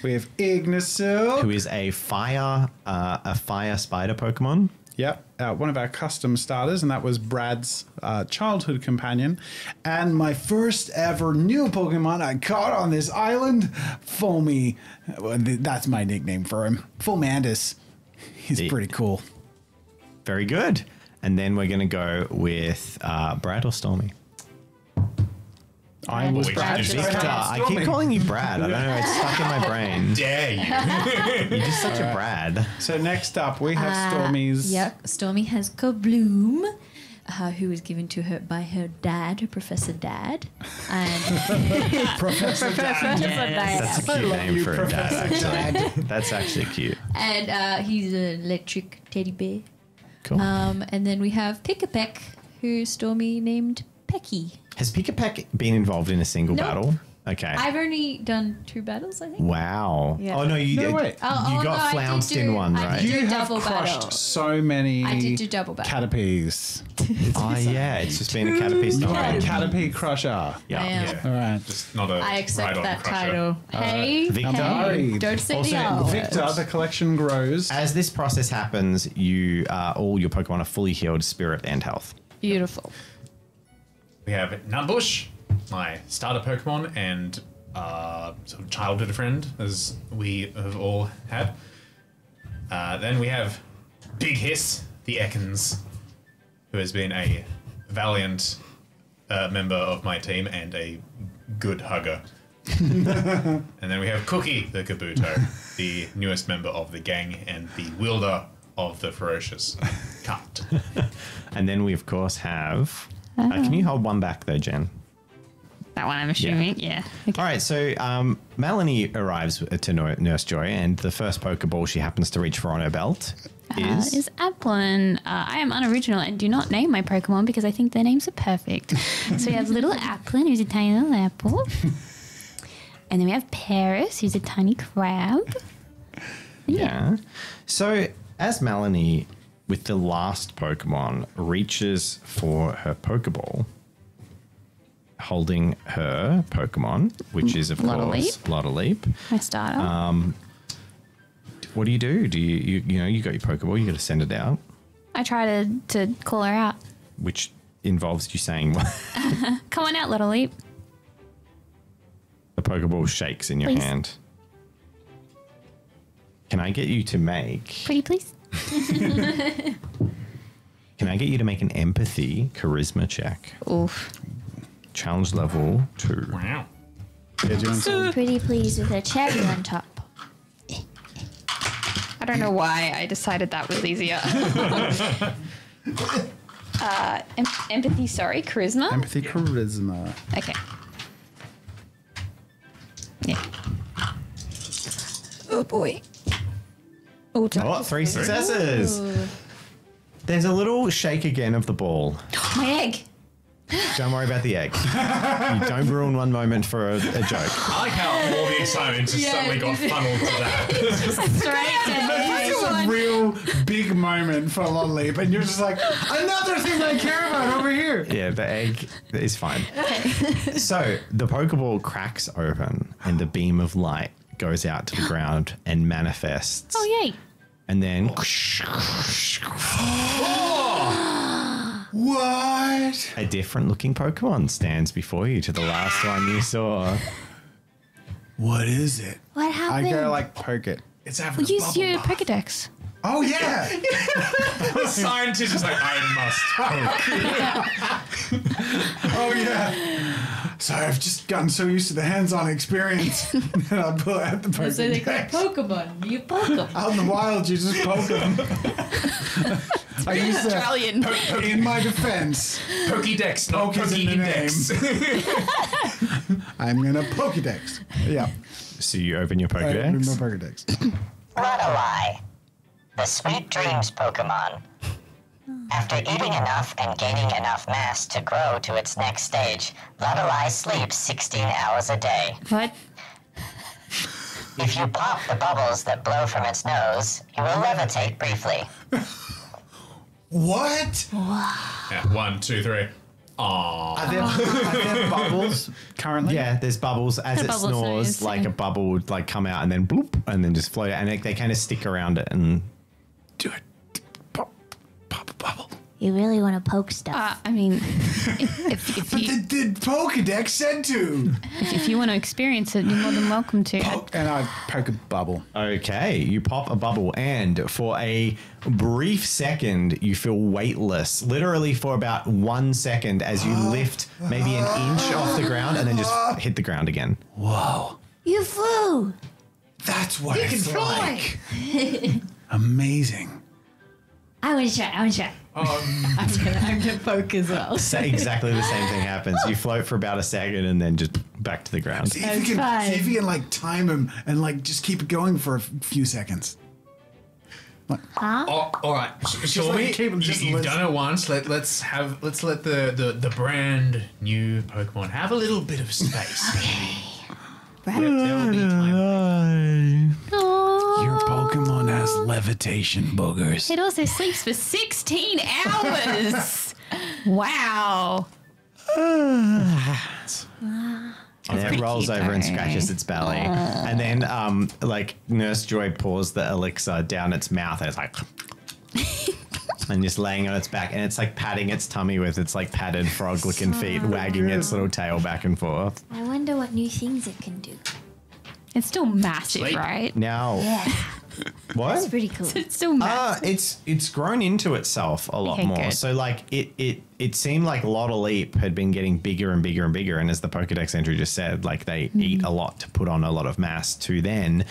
We have Ignisilk, who is a fire spider Pokemon. Yep, one of our custom starters, and that was Brad's childhood companion. And my first ever new Pokemon I caught on this island, Foamy. That's my nickname for him. Fomantis. He's pretty cool. Very good. And then we're going to go with Brad or Stormy. I was Brad. I keep calling you Brad. I don't know. It's stuck in my brain. Dare you? You're just such a Brad. So next up, we have Stormy's. Yep. Stormy has Kabloom, who was given to her by her dad, Professor Dad. And Professor Dad. Yes. That's a cute name for a dad, actually. That's actually cute. And he's an electric teddy bear. Cool. And then we have Pikipek, who Stormy named Pecky. Has Pikipek been involved in a single battle? Okay. I've only done 2 battles, I think. Wow. Yeah. Oh, no, you got flounced in one, right? You have crushed so many Caterpies. Oh, yeah. It's just been a Caterpie story. Caterpie Crusher. Yeah. All right. Just not a I accept that title. Hey, Victor. Don't say no. Victor, the collection grows. As this process happens, all your Pokemon are fully healed, spirit and health. Beautiful. We have Nutbush, my starter Pokemon and sort of childhood friend, as we have all had. Then we have Big Hiss, the Ekans, who has been a valiant member of my team and a good hugger. And then we have Cookie, the Kabuto, the newest member of the gang and the wielder of the ferocious cut. And then we, of course, have... can you hold one back though, Jen? That one, I'm assuming, yeah. Okay. All right, so Melanie arrives to Nurse Joy, and the first Pokeball she happens to reach for on her belt is Applin. I am unoriginal and do not name my Pokemon because I think their names are perfect. So we have little Applin, who's a tiny little apple. And then we have Paris, who's a tiny crab. Yeah. So as Melanie... with the last Pokemon, reaches for her Pokeball, holding her Pokemon, which is, of course, Lottleap. My starter. What do you do? Do you know, you got your Pokeball, you got to send it out. I try to call her out. Which involves you saying, come on out, Lottleap. The Pokeball shakes in your hand. Can I get you to make... pretty please? Can I get you to make an empathy charisma check? Oof. Challenge level 2. Wow. I'm pretty pleased with a cherry on top. I don't know why I decided that was easier. Empathy, sorry, charisma? Empathy, yeah. Charisma. Okay. Yeah. Oh, boy. Oh, three successes. Ooh. There's a little shake again of the ball. My egg. Don't worry about the egg. You don't ruin one moment for a joke. I like how all the excitement just suddenly got funneled to that. This is a real big moment for Lottleap, and you're just like, another thing I care about over here. Yeah, the egg is fine. Okay. So the Pokeball cracks open, and the beam of light goes out to the ground and manifests. Oh, yay. And then... What? A different looking Pokemon stands before you to the last one you saw. What is it? What happened? I go like poke it. It's having a bubble bath. Use your Pokedex. Oh yeah! The scientist is like, I must poke. Oh yeah. So I've just gotten so used to the hands-on experience that I pull out the Pokedex. So they go, Pokemon, you poke them. Out in the wild, you just poke them. I used Australian. In my defense, Pokédex, not Pokédex. I'm gonna Pokédex. Yeah. So you open your Pokédex. I open my Pokédex. What a lie! The Sweet Dreams Pokémon. After eating enough and gaining enough mass to grow to its next stage, Lottleap sleeps 16 hours a day. What? If you pop the bubbles that blow from its nose, you will levitate briefly. What? Wow. Yeah, 1, 2, 3. Aww. Are there bubbles currently? Yeah, there's bubbles as it snores. Like a bubble would like come out and then bloop and then just float. And they kind of stick around it and do it. Pop a bubble. You really want to poke stuff. I mean, if you... But the Pokedex said to. If you want to experience it, you're more than welcome to. And I poke a bubble. Okay, you pop a bubble, and for a brief second, you feel weightless. Literally for about 1 second as you lift maybe an inch off the ground and then just hit the ground again. Whoa. You flew. That's what it's like. Amazing. I want to try. I want to try. I'm gonna poke as well. Exactly the same thing happens. You float for about a second and then just back to the ground. See if you can like time him and like just keep it going for a few seconds. Like, huh? Oh, all right. Shall we? You've done it once. Let's let the brand new Pokemon have a little bit of space. Okay. There will be time. Your Pokemon has levitation, boogers. It also sleeps for 16 hours. Wow. And it rolls over and scratches its belly. And then, like, Nurse Joy pours the elixir down its mouth and it's like... and just laying on its back. And it's like patting its tummy with its like padded frog-looking feet, wagging its little tail back and forth. I wonder what new things it can do. It's still massive, right? No. Yeah. What? That's pretty cool. So it's still massive. It's grown into itself a lot more. Good. So like it seemed like Lottleap had been getting bigger and bigger and bigger. And as the Pokedex entry just said, like they eat a lot to put on a lot of mass to then...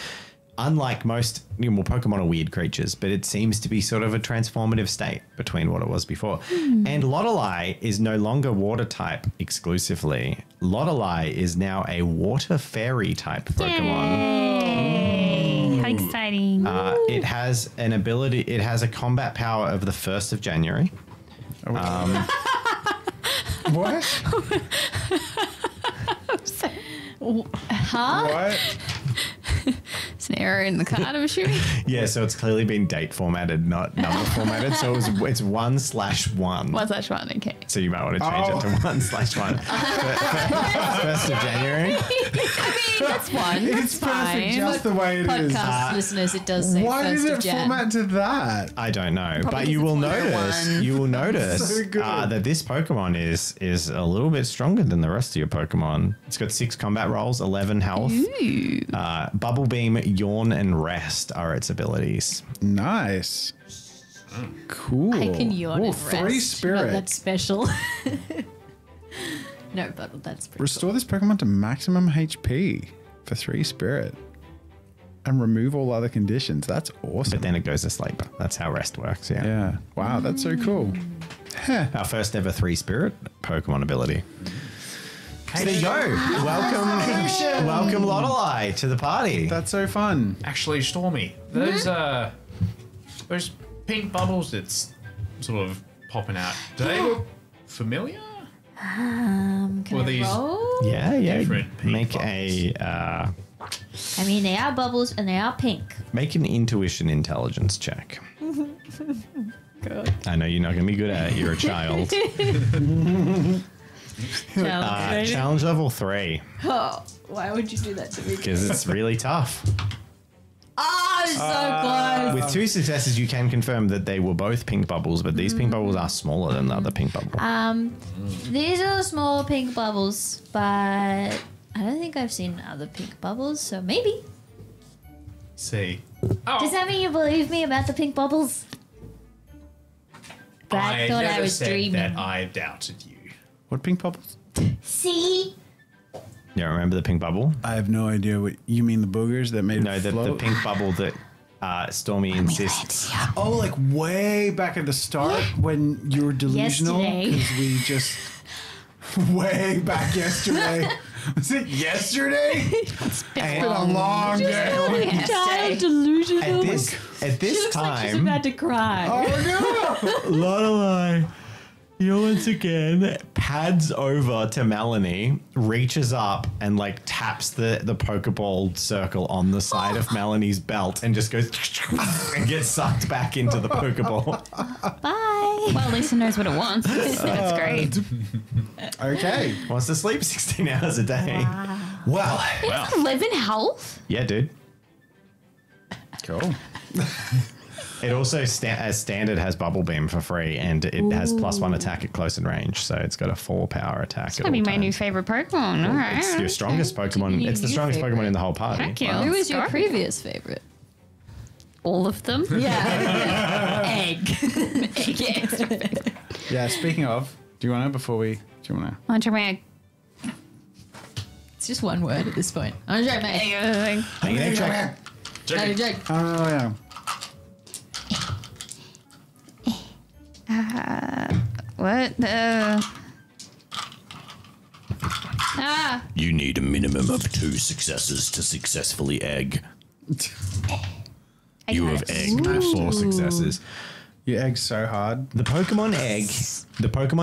Unlike most, well, Pokemon are weird creatures, but it seems to be sort of a transformative state between what it was before. And Lottleip is no longer water type exclusively. Lottleip is now a water fairy type Pokemon. Yay! How exciting. It has an ability, it has a combat power of the 1st of January. What? I'm sorry. Huh? What? It's an error in the card, I'm sure. Yeah, so it's clearly been date formatted, not number formatted. So it's 1/1. 1/1, okay. So you might want to change it to 1/1. 1st of January. I mean, that's one. It's perfect just the way it is. Podcast listeners, it does say 1st of Jan. Why did it format to that? I don't know, but you will notice that this Pokemon is a little bit stronger than the rest of your Pokemon. It's got 6 combat rolls, 11 health. Ooh. Bubble Beam, Yawn, and Rest are its abilities. Nice. Cool. I can yawn and rest. Free spirit. Not that special. No, but that's pretty Restore cool. this Pokemon to maximum HP for 3 Spirit and remove all other conditions. That's awesome. But then it goes to sleep. That's how Rest works. Yeah. Yeah. Wow, that's so cool. Our first ever 3 Spirit Pokemon ability. So there you go. Welcome Lottleeye to the party. That's so fun. Actually, Stormy, those pink bubbles that's sort of popping out, do they look familiar? Can I roll? Yeah. Make bubbles. I mean, they are bubbles and they are pink. Make an intuition intelligence check. God. I know you're not going to be good at it. You're a child. Challenge level 3. Oh, why would you do that to me? Because it's really tough. Oh, so close. With 2 successes, you can confirm that they were both pink bubbles, but these pink bubbles are smaller than the other pink bubble. These are the small pink bubbles, but I don't think I've seen other pink bubbles, so maybe. See. Oh. Does that mean you believe me about the pink bubbles? But I thought I was dreaming. That I doubted you. What pink bubbles? See? You don't remember the pink bubble? I have no idea what you mean. The boogers that made it float? No, the pink bubble that Stormy insists. Oh, like way back at the start when you were delusional? Because we just... way back yesterday. Was it yesterday? It's been a long day. Child delusional. At this she time... Like she's about to cry. Oh, no! Lottleeye. You once again pads over to Melanie, reaches up and like taps the Pokeball circle on the side of Melanie's belt and just goes and gets sucked back into the Pokeball. Bye. Well, at least it knows what it wants. That's great. Okay. Wants to sleep 16 hours a day. Wow. Well. You live in health? Yeah, dude. Cool. It also, as standard, has Bubble Beam for free, and it has +1 attack at close and range, so it's got a 4 power attack. It's going to be my new favorite Pokemon. Well, all right. It's your strongest Pokemon. It's the strongest Pokemon in the whole party. Heck yeah. Who was your previous favorite? All of them? Yeah. Egg. Egg. Yeah, speaking of, do you want to, before we, do you want to? Entremeg. It's just one word at this point. Entremeg. Egg. Oh, yeah. What the? Ah! You need a minimum of 2 successes to successfully egg. You have egged with 4 successes. You egg so hard. The Pokemon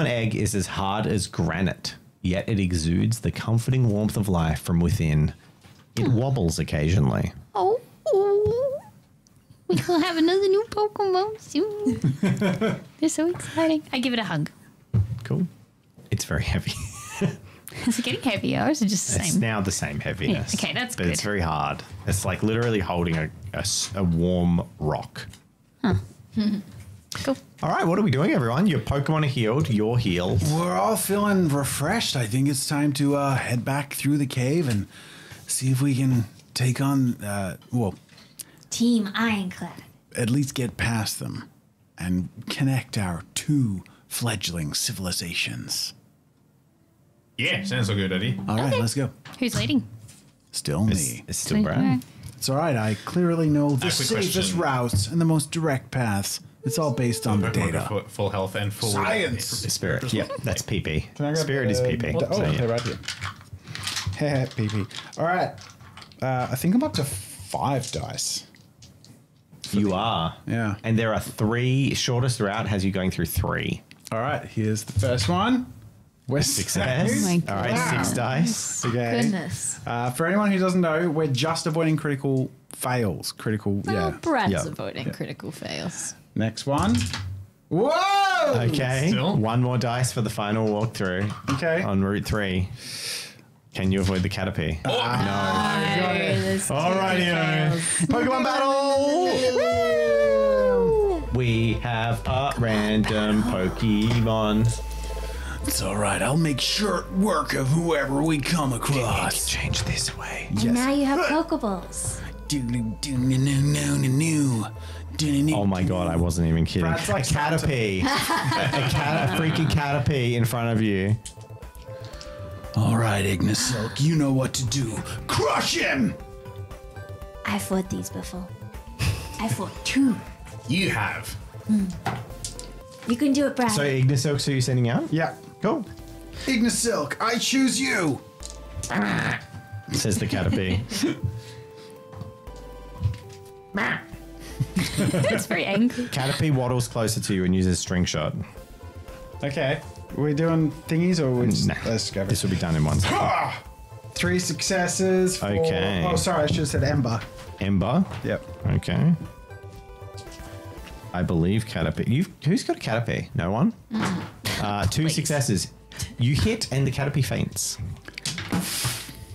egg is as hard as granite, yet it exudes the comforting warmth of life from within. It wobbles occasionally. Oh. We'll have another new Pokemon soon. They're so exciting. I give it a hug. Cool. It's very heavy. Is it getting heavier or is it just the same? It's now the same heaviness. Yeah. Okay, that's good. But it's very hard. It's like literally holding a warm rock. Huh. Cool. All right, what are we doing, everyone? Your Pokemon are healed. You're healed. We're all feeling refreshed. I think it's time to head back through the cave and see if we can take on... Team Ironclad. At least get past them and connect our 2 fledgling civilizations. Yeah, sounds like a good idea. All right, let's go. Who's leading? Still me. It's still Brad. It's all right. I clearly know the safest routes and the most direct paths. It's all based on the data. Full health and full science. Spirit. Yeah, that's PP. Can I Spirit is PP. Oh, so, okay, right here. PP. All right. I think I'm up to 5 dice. You are. Yeah. And there are 3. Shortest route has you going through 3. All right. Here's the first one. We're success. Oh my God. All right. 6 dice. Okay. Goodness. For anyone who doesn't know, we're just avoiding critical fails. Brad's avoiding critical fails. Next one. Whoa! Okay. Still? 1 more dice for the final walkthrough. Okay. On route 3. Can you avoid the Caterpie? Oh, no. I got it. Alrighty. Pokemon battle! We have a random Pokemon. It's alright. I'll make short work of whoever we come across. Change this way. Yes. And now you have Pokeballs. Oh my God, I wasn't even kidding. Brad's like a Caterpie. A freaking Caterpie in front of you. All right, Ignisilk, you know what to do. Crush him! I fought these before. I fought two. You have. Mm. You can do it, Brad. So Ignisilk, so you're sending out? Yeah. Go. Ignisilk, I choose you. Says the Caterpie. It's very angry. Caterpie waddles closer to you and uses string shot. Okay. We're doing thingies or we're just... Nah. Let's go. This will be done in 1 second. 3 successes. For, okay. Oh, sorry. I should have said Ember. Ember? Yep. Okay. I believe Caterpie. Who's got a Caterpie? No one? Mm. 2 Please. Successes. You hit and the Caterpie faints.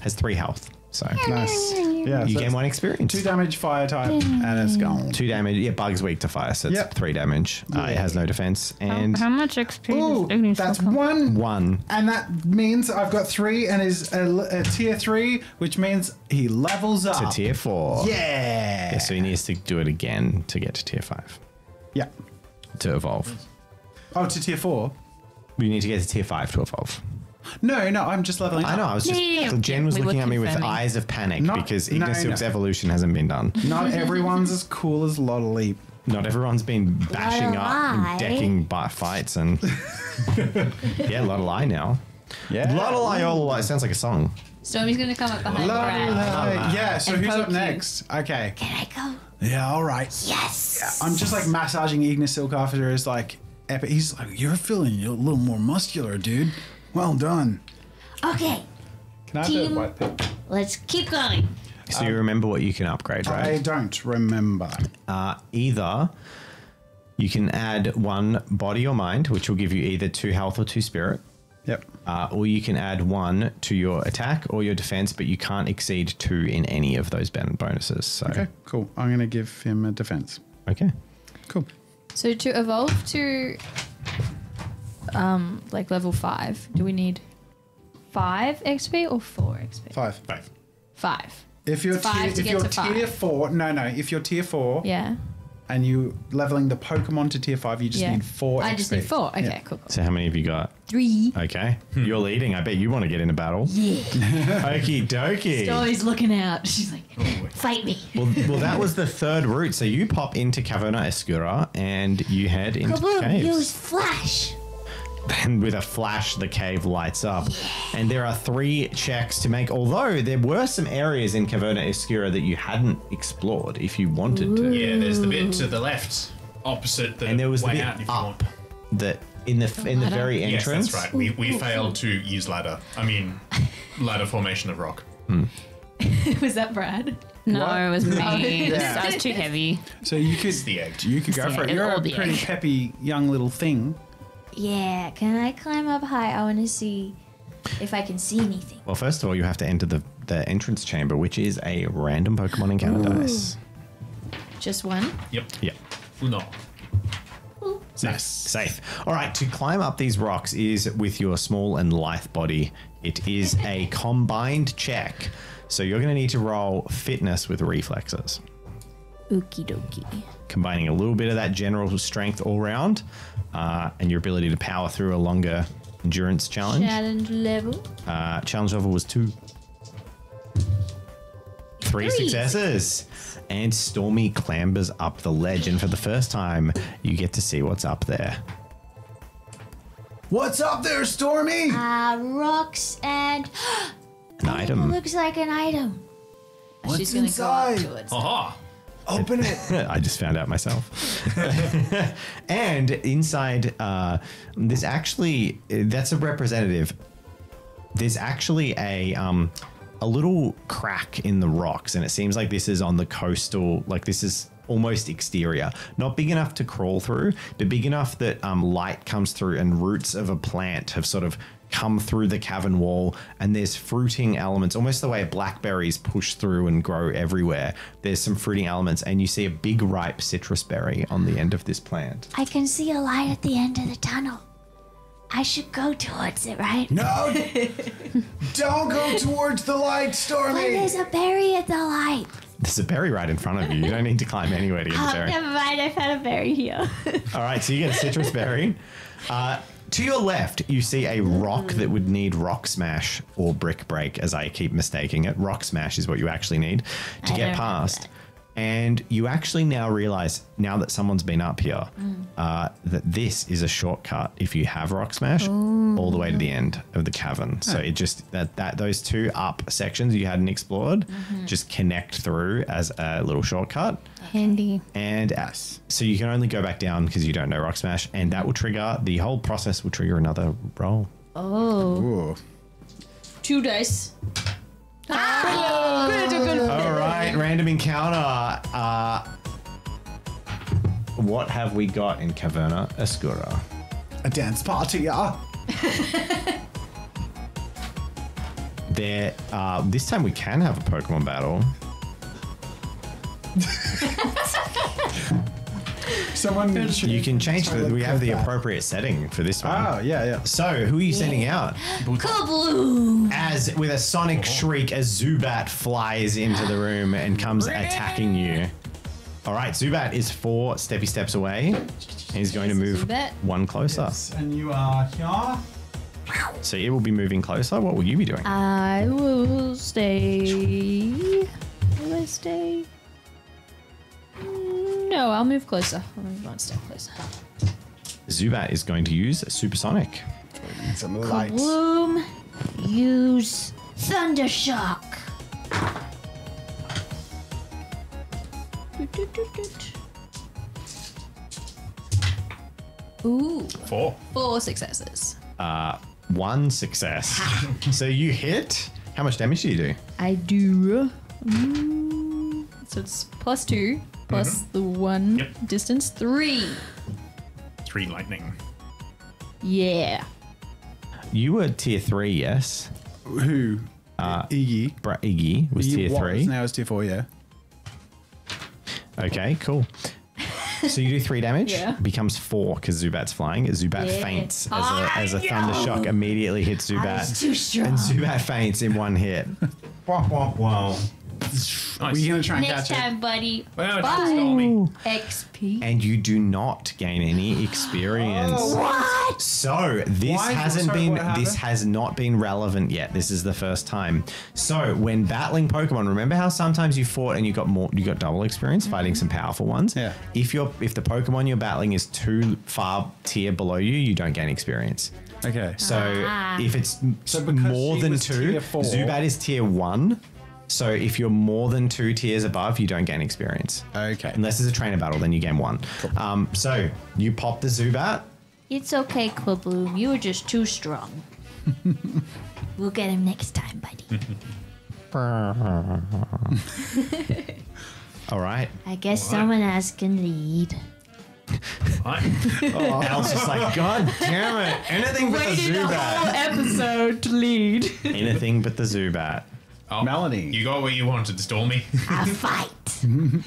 Has 3 health. So nice. Yeah, you so gain 1 experience. 2 damage, fire type, and it's gone. 2 damage. Yeah, bug's weak to fire, so it's 3 damage. Yeah. It has no defense. And how much XP? Ooh, that's one. One. And that means I've got 3 and is a tier 3, which means he levels up to tier 4. Yeah. Yeah. So he needs to do it again to get to tier 5. Yeah. To evolve. Oh, to tier 4. You need to get to tier 5 to evolve. No, no, I'm just leveling up. I know, I was just... Yeah, Jen was looking at me with eyes of panic because Ignisilk's evolution hasn't been done. Not everyone's as cool as Lottleap. Not everyone's been bashing up and decking by fights and... Yeah, Lottleye now. Yeah. Lottleye, Lottleye. Sounds like a song. Stormy's going to come up behind Lottleye. Yeah, so who's up next? Okay. Can I go? Yeah, all right. Yes! I'm just like massaging Ignisilk after his like epic... He's like, you're feeling a little more muscular, dude. Well done. Okay. Can I do white thing? Let's keep going. So you remember what you can upgrade, right? I don't remember. Either you can add 1 body or mind, which will give you either 2 health or 2 spirit. Yep. Or you can add 1 to your attack or your defense, but you can't exceed 2 in any of those bonuses. So. Okay, cool. I'm going to give him a defense. Okay. Cool. So to evolve to... like level 5. Do we need 5 XP or 4 XP? 5. 5. If you're tier 4, no, if you're tier 4, yeah, and you leveling the Pokemon to tier 5, you just need 4 XP. I just need 4. Okay, yeah. Cool. So how many have you got? 3. Okay, you're leading. I bet you want to get in a battle. Yeah. Okie dokie. Story's looking out. She's like, fight me. Well, that was the 3rd route. So you pop into Caverna Escura and you head into the caves. Use Flash. And with a flash, the cave lights up. And there are 3 checks to make, although there were some areas in Caverna Escura that you hadn't explored if you wanted to. Yeah, there's the bit to the left, opposite the way out if you want. That in the very entrance. Yes, that's right. We failed to use ladder. I mean, ladder formation of rock. Hmm. Was that Brad? No, it was me. I was too heavy. So you could, go for it. You're a pretty peppy young little thing. Yeah, can I climb up high? I want to see if I can see anything. Well, first of all, you have to enter the entrance chamber, which is a random Pokemon encounter dice. Just one? Yep. Yep. No. Nice. Safe. All right, to climb up these rocks is with your small and lithe body. It is a combined check. So you're going to need to roll fitness with reflexes. Okie dokie. Combining a little bit of that general strength all round and your ability to power through a longer endurance challenge. Challenge level? Challenge level was 2. 3 successes. And Stormy clambers up the ledge, and for the first time, you get to see what's up there. What's up there, Stormy? Rocks and... an item. It looks like an item. What's She's going to go up to it. Aha! Open it. I just found out myself. And inside, there's actually, that's a representative. There's actually a little crack in the rocks, and it seems like this is on the coastal, like this is almost exterior. Not big enough to crawl through, but big enough that light comes through and roots of a plant have sort of come through the cavern wall, and there's fruiting elements, almost the way blackberries push through and grow everywhere. There's some fruiting elements, and you see a big ripe citrus berry on the end of this plant. I can see a light at the end of the tunnel. I should go towards it, right? No! Don't go towards the light, Stormy! But there's a berry at the light. There's a berry right in front of you. You don't need to climb anywhere to get the berry. Never mind, I found a berry here. All right, so you get a citrus berry. To your left, you see a rock that would need rock smash or brick break, as I keep mistaking it. Rock smash is what you actually need to get past. And you actually now realize, now that someone's been up here, that this is a shortcut if you have rock smash all the way to the end of the cavern. So it just, those two up sections you hadn't explored, just connect through as a little shortcut. Handy. And so you can only go back down because you don't know rock smash, and that will trigger, the whole process will trigger another roll. Oh. Ooh. 2 dice. All right, random encounter. What have we got in Caverna Escura? A dance party, yeah. There. This time we can have a Pokemon battle. Someone should. You can change. We have the appropriate setting for this one. Oh, yeah, yeah. So, who are you sending out? Kabloom! As with a sonic shriek, a Zubat flies into the room and comes attacking you. All right, Zubat is 4 steppy steps away. And he's going to move one closer. Yes, and you are here. So, it will be moving closer. What will you be doing? I will stay. Will I stay? No, I'll move closer. I'll move one step closer. Zubat is going to use Supersonic. Some lights. Kabloom, use Thundershock. Ooh. 4. 4 successes. 1 success. So you hit. How much damage do you do? I do. So it's +2. Plus the 1 distance, 3. 3 lightning. Yeah. You were tier 3, yes? Who? Iggy. Iggy was tier 3. Now it's tier 4, yeah. Okay, cool. So you do 3 damage. Yeah. Becomes 4 because Zubat's flying. Zubat faints as a thunder shock immediately hits Zubat. Too strong. And Zubat faints in 1 hit. Womp womp womp. Nice. We're gonna try and catch it. Next time, buddy. Well, bye. XP. And you do not gain any experience. Oh, what? So this has not been relevant yet. This is the first time. So when battling Pokemon, remember how sometimes you fought and you got double experience fighting some powerful ones? Yeah. If the Pokemon you're battling is too far tier below you, you don't gain experience. Okay. So if it's more than 2, Zubat is tier 1. So if you're more than 2 tiers above, you don't gain experience. Okay. Unless it's a trainer battle, then you gain 1. Cool. So you pop the Zubat. It's okay, Kabloom. You were just too strong. We'll get him next time, buddy. All right. I guess someone else can lead. What? Oh, Al's just like, God damn it. Anything but the Zubat. Whole episode to lead. Anything but the Zubat. Oh, Melanie. You got what you wanted, Stormy. A fight.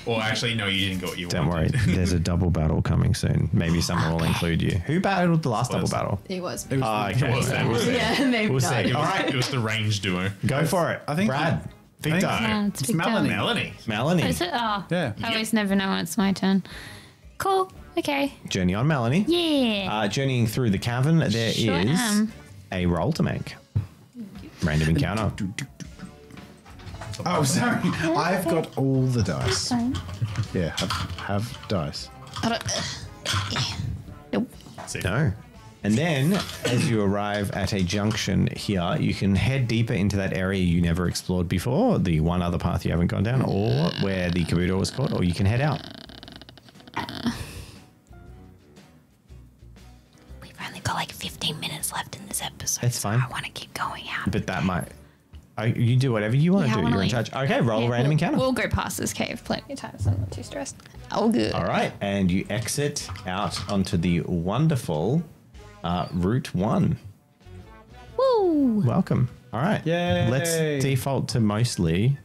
Or actually, no, you didn't get what you wanted. Don't worry. There's a double battle coming soon. Maybe someone will include you. Who battled the last double battle? It was. Okay. It was. Yeah, maybe we'll see. All right. It was the range duo. Go for it. I think Brad. Victor. It's Melanie. Melanie. Is it? Oh, yeah. I always never know when it's my turn. Cool. Okay. Journey on, Melanie. Yeah. Journeying through the cavern, there is a roll to make. Random encounter. Oh, sorry. I've got all the dice. Yeah, have dice. I don't... Nope. No. And then, as you arrive at a junction here, you can head deeper into that area you never explored before, the one other path you haven't gone down, or where the Kabuto was caught, or you can head out. We've only got like 15 minutes left in this episode. That's fine. So I want to keep going out. But that might... You do whatever you want to do. You're in charge. Okay, roll random encounter. We'll go past this cave plenty of times. So I'm not too stressed. All good. All right, and you exit out onto the wonderful Route 1. Woo! Welcome. All right. Yay. Let's default to mostly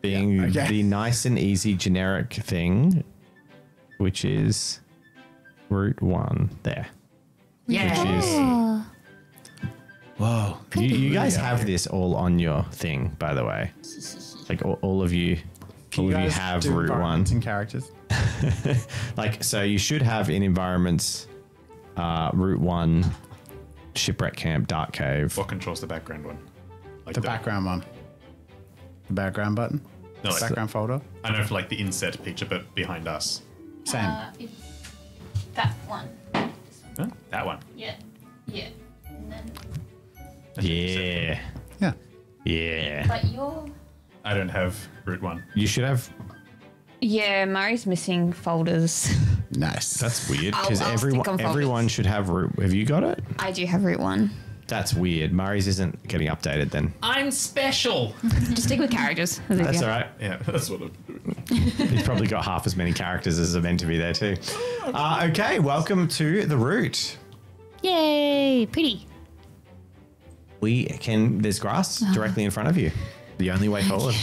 being the nice and easy generic thing, which is Route 1 there. Yeah. Which is... Whoa. You guys have this all on your thing, by the way. Like all of you Can you have root one in characters? Like, so you should have in environments, root one, shipwreck camp, dark cave. What controls the background one? Like the background one. The background button. No, like background folder. I know for like the inset picture, but behind us. Same. That one. Huh? That one. Yeah. Yeah. And then. Yeah. Yeah. Yeah. But you're. I don't have root one. You should have. Yeah, Murray's missing folders. Nice. That's weird because everyone should have root. Have you got it? I do have root one. That's weird. Murray's isn't getting updated then. I'm special. Just stick with characters. That's all right. Yeah, that's what I'm doing. He's probably got half as many characters as are meant to be there too. Okay, welcome to the root. Yay, pretty. We can, there's grass directly in front of you. The only way forward.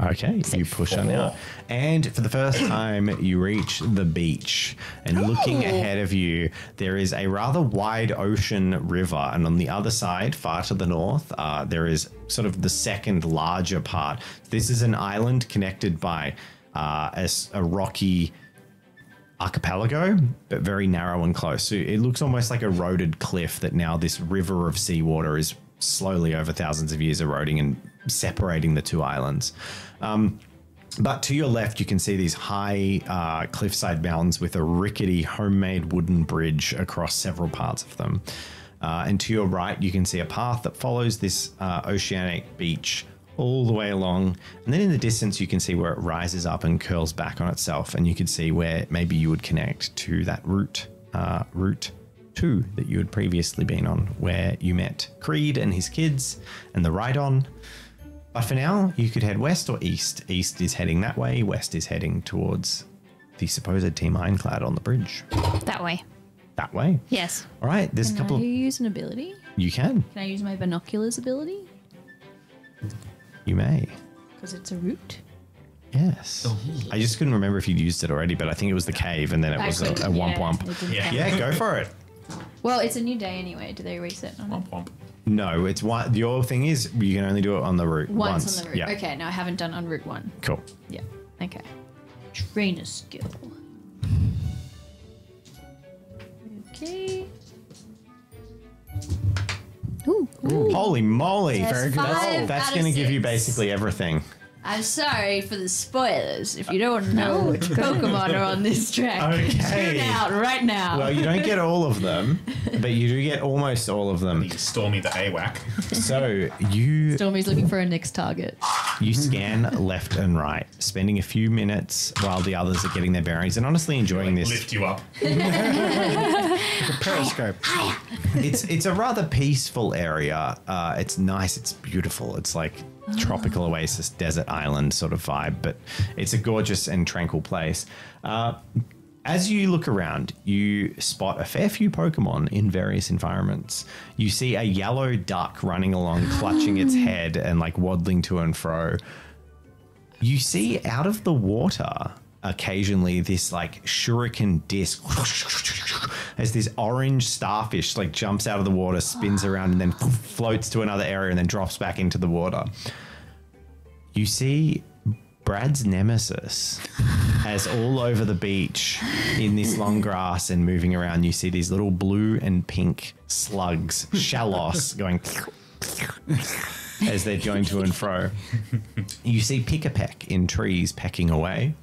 Okay, you push on out. And for the first time, you reach the beach. And looking ahead of you, there is a rather wide ocean river. And on the other side, far to the north, there is sort of the second larger part. This is an island connected by a rocky archipelago, but very narrow and close. So it looks almost like eroded cliff that now this river of seawater is slowly over thousands of years eroding and separating the two islands. But to your left, you can see these high cliffside mountains with a rickety homemade wooden bridge across several parts of them. And to your right, you can see a path that follows this oceanic beach all the way along. And then in the distance, you can see where it rises up and curls back on itself. And you can see where maybe you would connect to that route 2 that you had previously been on, where you met Creed and his kids and the ride-on. But for now, you could head west or east. East is heading that way, west is heading towards the supposed Team Ironclad on the bridge. That way. That way? Yes. All right, there's a couple of... Can I use an ability? You can. Can I use my binoculars ability? You may. Because it's a route? Yes. Oh, yes. I just couldn't remember if you'd used it already, but I think it was the cave and then it was a womp womp. Yeah, go for it. Well, it's a new day anyway. Do they reset on it? Womp womp. No, it's one. Your thing is you can only do it on the route once. On the route. Yeah. Okay, no, I haven't done on route one. Cool. Yeah. Okay. Trainer skill. Okay. Ooh. Ooh. Holy moly! That's very good. That's going to give you basically everything. I'm sorry for the spoilers. If you don't know which Pokemon are on this track, tune out right now. Well, you don't get all of them, but you do get almost all of them. Stormy the AWAC. So you... Stormy's looking for a next target. You scan left and right, spending a few minutes while the others are getting their bearings and honestly enjoying this. Lift you up. It's a periscope. It's a rather peaceful area. It's nice. It's beautiful. It's like... tropical oasis, desert island sort of vibe, but it's a gorgeous and tranquil place. As you look around, you spot a fair few Pokemon in various environments. You see a yellow duck running along, clutching its head and like waddling to and fro. You see out of the water occasionally this like shuriken disc as this orange starfish like jumps out of the water, spins around and then floats to another area and then drops back into the water. You see Brad's nemesis as all over the beach in this long grass and moving around. You see these little blue and pink slugs, Shellos, going as they're going to and fro. You see Pikipek in trees pecking away.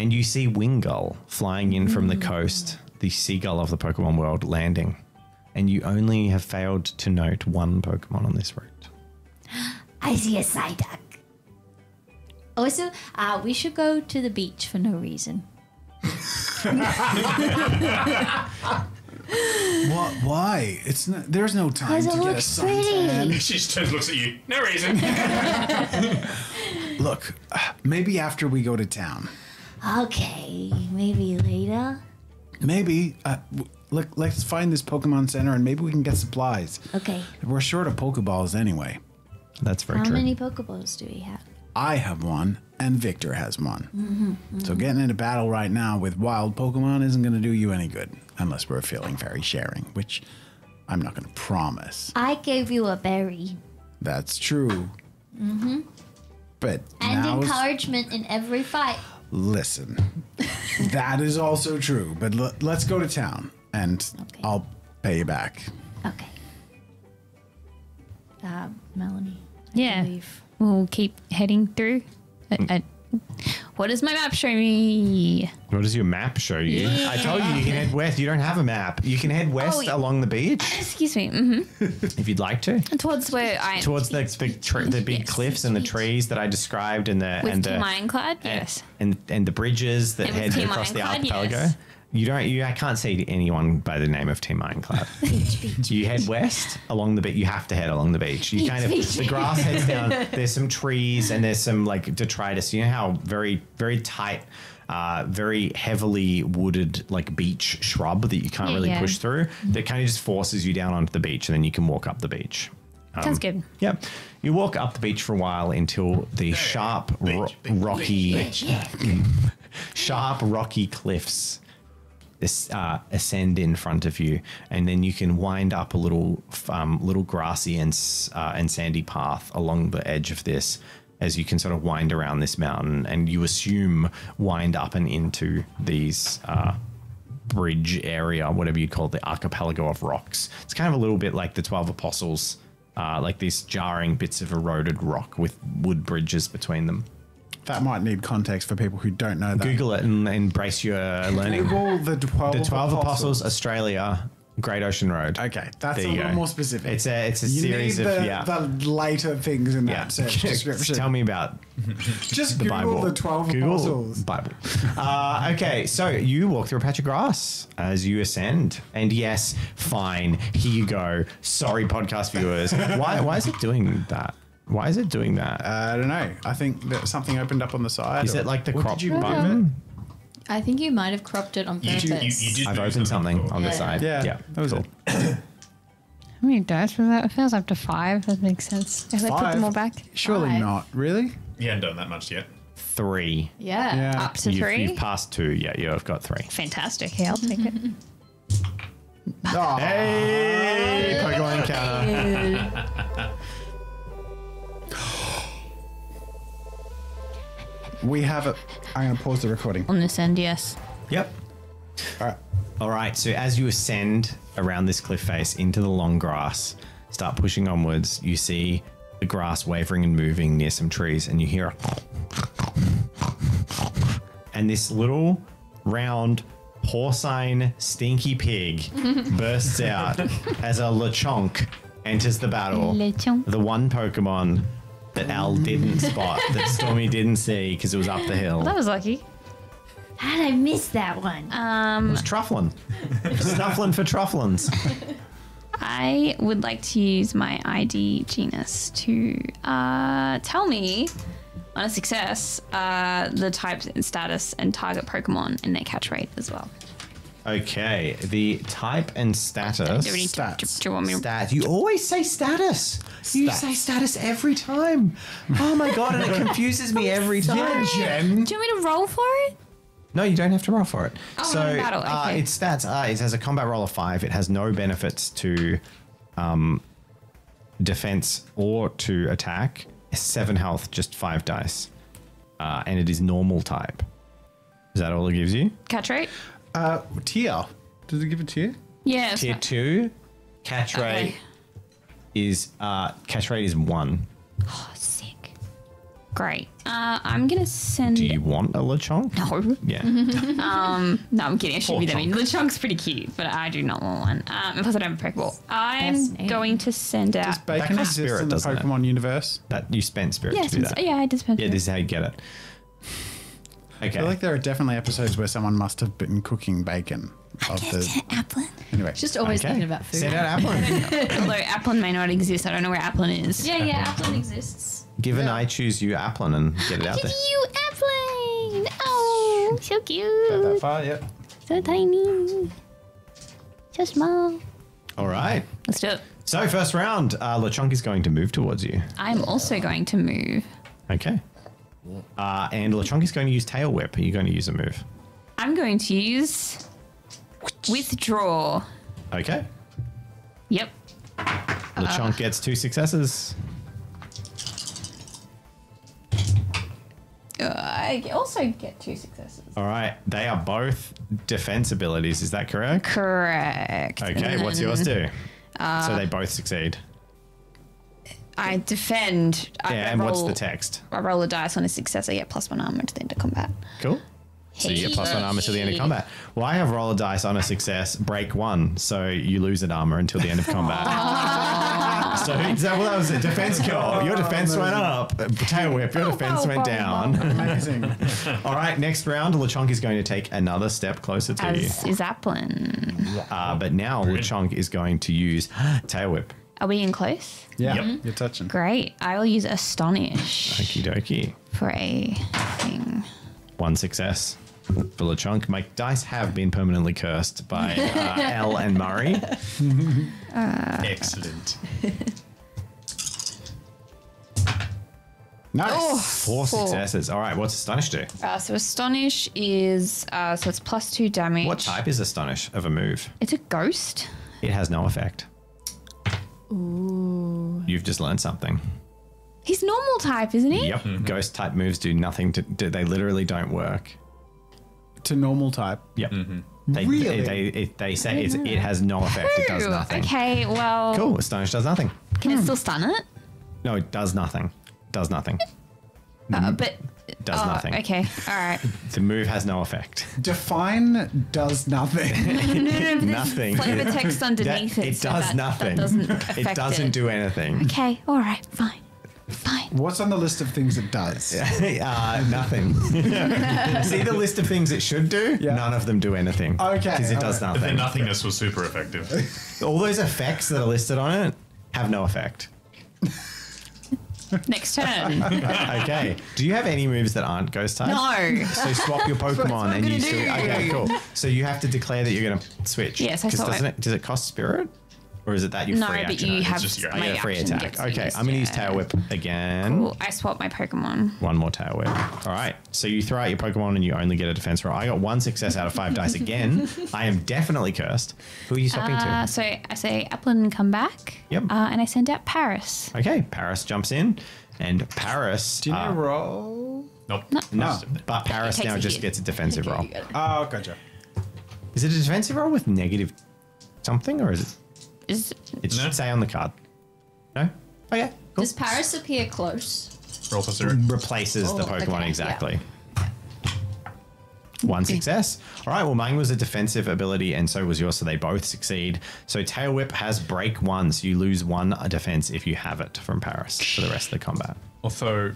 And you see Wingull flying in from the coast, the seagull of the Pokemon world, landing. And you only have failed to note one Pokemon on this route. I see a Psyduck. Also, we should go to the beach for no reason. What? Why? It's not, there's no time to get a suntan. She just looks at you. No reason. Look, maybe after we go to town. Okay, maybe later. Maybe. Let's find this Pokemon Center and maybe we can get supplies. Okay. We're short of Pokeballs anyway. That's very true. How many Pokeballs do we have? I have one, and Victor has one. So getting into battle right now with wild Pokemon isn't going to do you any good, unless we're feeling very sharing, which I'm not going to promise. I gave you a berry. That's true. But and encouragement in every fight. Listen, that is also true. But let's go to town, and okay. I'll pay you back. Okay. Melanie. I believe. We'll keep heading through. What does my map show me? What does your map show you? Yeah. I told you can head west. You don't have a map. You can head west along the beach. Excuse me. If you'd like to. Towards where I am. Towards the big cliffs and the trees that I described, and the Team Ironclad, yes. And the bridges that head across the archipelago. Yes. You don't. I can't see anyone by the name of Team Ironclad. You head west along the beach. You have to head along the beach. You the grass heads down. There's some trees and there's some like detritus. You know how very tight, very heavily wooded like beach shrub that you can't really push through. That kind of just forces you down onto the beach, and then you can walk up the beach. Sounds good. Yeah, you walk up the beach for a while until the sharp, rocky cliffs. Ascend in front of you, and then you can wind up a little grassy and sandy path along the edge of this as you can sort of wind around this mountain, and you assume wind up and into these bridge area, whatever you'd call the archipelago of rocks. It's kind of a little bit like the 12 Apostles, like these jarring bits of eroded rock with wood bridges between them. That might need context for people who don't know that. Google it and embrace your learning. Google the 12 Apostles, Australia, Great Ocean Road. Okay, that's a little more specific. It's a series of the later things in that search description. Tell me about just the Google Bible. The 12 Google Apostles Bible. Okay, so you walk through a patch of grass as you ascend, and yes, fine. Here you go. Sorry, podcast viewers. Why is it doing that? Why is it doing that? I don't know. I think that something opened up on the side. Is it like the crop button? I think you might have cropped it on purpose. I've opened something on the side. Yeah, that was all. How many dice was that? It feels up to 5. That makes sense. If I put them all back. Surely not. Really? You haven't done that much yet. 3. Yeah. Up to 3. You've passed 2. Yeah, I've got 3. Fantastic. Yeah, I'll take it. Oh. Hey, Pokemon encounter. We have a... I'm going to pause the recording. On this end, yes. Yep. All right. So as you ascend around this cliff face into the long grass, start pushing onwards, you see the grass wavering and moving near some trees, and you hear a... and this little round porcine stinky pig bursts out as a Lechonk enters the battle. Lechonk. The one Pokemon... that Al didn't spot, that Stormy didn't see because it was up the hill. Well, that was lucky. How did I miss that one? It was Trufflin. Snufflin for Trufflins. I would like to use my ID genus to tell me, on a success, the type and status and target Pokemon and their catch rate as well. Okay, the type and status. Stats. You always say status. You say status every time. Oh my god, and it confuses me every time. Yeah, Jen. Do you want me to roll for it? No, you don't have to roll for it. Oh, so its stats are, it has a combat roll of 5. It has no benefits to defense or to attack. 7 health, just 5 dice. And it is normal type. Is that all it gives you? Catch rate? Tier. Does it give a tier? Yeah. Tier 2. Catch rate is catch rate is 1. Oh, sick. Great. I'm gonna send. Do you want a Lechonk? No. Yeah. No, I'm kidding. I should be that mean. Lechonk's pretty cute, but I do not want one. Plus, I don't have a Pokeball. I'm going to send out. Does bacon exist in the Pokemon universe? That you spent spirit to do that. Yeah, I did spend. Yeah, this is how you get it. Okay. I feel like there are definitely episodes where someone must have been cooking bacon. Applin. Anyway, just always thinking about food. Send out Applin. Although Applin may not exist, I don't know where Applin is. Yeah, Applin exists. Given I choose you, Applin, and get it out there. You, Applin. Oh, so cute. About that far, yep. So tiny. So small. All right. Let's do it. So first round, Lechonk is going to move towards you. I'm also going to move. Okay. And Lechonk is going to use Tail Whip. Are you going to use a move? I'm going to use Withdraw. Okay. Yep. Lechonk gets 2 successes. I also get 2 successes. All right. They are both defense abilities. Is that correct? Correct. Okay. What's yours do? So they both succeed. I defend. Yeah, and what's the text? I roll a dice on a success. I get +1 armor to the end of combat. Cool. So you get +1 armor to the end of combat. Well, I have roll a dice on a success, break 1, so you lose an armor until the end of combat. So well, that was a defense kill. Your defense went up. Tail whip, your defense went down. Amazing. All right, next round, Lechonk is going to take another step closer to you. Is Applin. But now Lechonk is going to use Tail Whip. Are we in close? Yeah, yep. You're touching. Great. I will use Astonish. Okie dokie. For a thing. 1 success. For Lechonk, my dice have been permanently cursed by Elle and Murray. Excellent. Nice. Oh, 4 successes. All right, what's Astonish do? So Astonish is, so it's +2 damage. What type is Astonish of a move? It's a ghost. It has no effect. Ooh. You've just learned something. He's normal type, isn't he? Yep. Mm-hmm. Ghost type moves do nothing. They literally don't work. To normal type? Yep. Mm-hmm. Really? They say it has no effect. It does nothing. Okay, well. Cool. Astonish does nothing. Can it still stun it? No, it does nothing. Does nothing. But does nothing. Okay, all right. The move has no effect. Define does nothing. Nothing. Flavor text underneath that, it does so nothing. That doesn't affect it doesn't do anything. Okay, all right, fine. Fine. What's on the list of things it does? Nothing. See the list of things it should do? Yeah. None of them do anything. Okay. Because it does nothing. But the nothingness was super effective. All those effects that are listed on it have no effect. Next turn. Okay. Do you have any moves that aren't ghost type? No. So swap your Pokemon and you still. Okay, cool. So you have to declare that you're going to switch. Yes, I swap. Does it cost spirit? Or is it that you're free action? No, but you have just my free attack. Okay, I'm going to use Tail Whip again. Cool. I swap my Pokemon. 1 more Tail Whip. All right. So you throw out your Pokemon and you only get a defense roll. I got 1 success out of 5 dice again. I am definitely cursed. Who are you swapping to? So I say Applin, come back. Yep. And I send out Paris. Okay, Paris jumps in. And Paris... Do you roll? Nope. No. But Paris now just gets a defensive roll. Oh, gotcha. Is it a defensive roll with negative something or is it... It should say on the card. No? Oh, yeah. Cool. Does Paris appear close? Roll plus zero. Replaces the Pokemon, okay. Exactly. Yeah. 1 success. All right, well, mine was a defensive ability, and so was yours, so they both succeed. So Tail Whip has break 1, so you lose 1 defense if you have it from Paris for the rest of the combat. Although...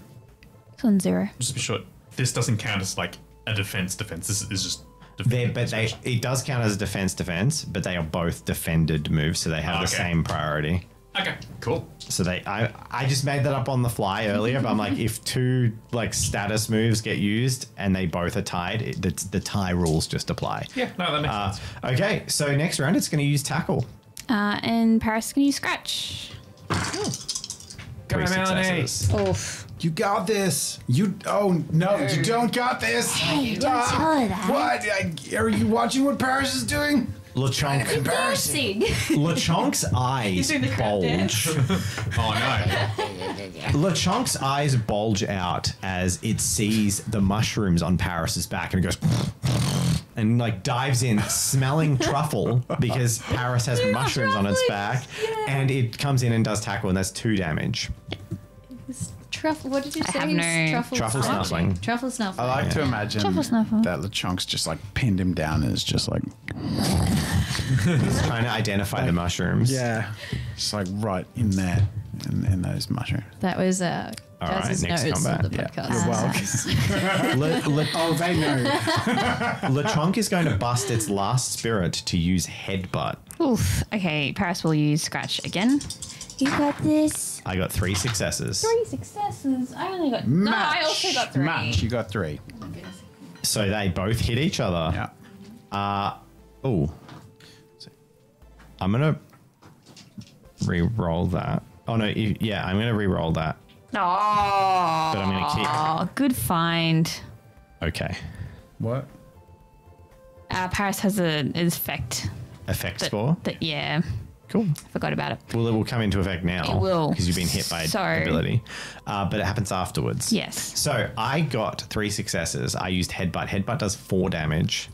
It's on 0. Just to be sure, this doesn't count as, like, a defense. This is just... It does count as a defense, but they are both defended moves, so they have the same priority. Okay, cool. So I just made that up on the fly earlier, but I'm like, if 2 like status moves get used and they both are tied, the tie rules just apply. Yeah, no, that makes sense. Okay, so next round it's going to use Tackle. And Paris is going to use Scratch. Cool. 3 successes. Oof. You got this. No, you don't got this. Hey, don't tell her that. What? Are you watching what Paris is doing? Lechonk. Lechonk's eyes bulge. Lechonk's eyes bulge out as it sees the mushrooms on Paris's back and it goes and like dives in smelling truffle because Paris has mushrooms on its back and it comes in and does tackle and that's 2 damage. What did you say? Truffle snuffling. Truffle snuffling. I like to imagine that Lechonk's just like pinned him down and is just like... He's trying to identify the mushrooms. Yeah. Just like right in there, in those mushrooms. That was... All right, next combat. You're welcome. They know. Lechonk is going to bust its last spirit to use Headbutt. Oof. Okay, Paris will use Scratch again. You got this. I got 3 successes. 3 successes? I only got... Match. No, I also got 3. Match, you got 3. So they both hit each other. Yeah. I'm going to re-roll that. Oh, no. Yeah, I'm going to re-roll that. Oh, but I'm going to keep... Oh, good find. Okay. What? Paris has an effect. Effect score? Yeah. Cool. I forgot about it. Well, it will come into effect now. It will. Because you've been hit by ability. But it happens afterwards. Yes. So I got 3 successes. I used Headbutt. Headbutt does 4 damage.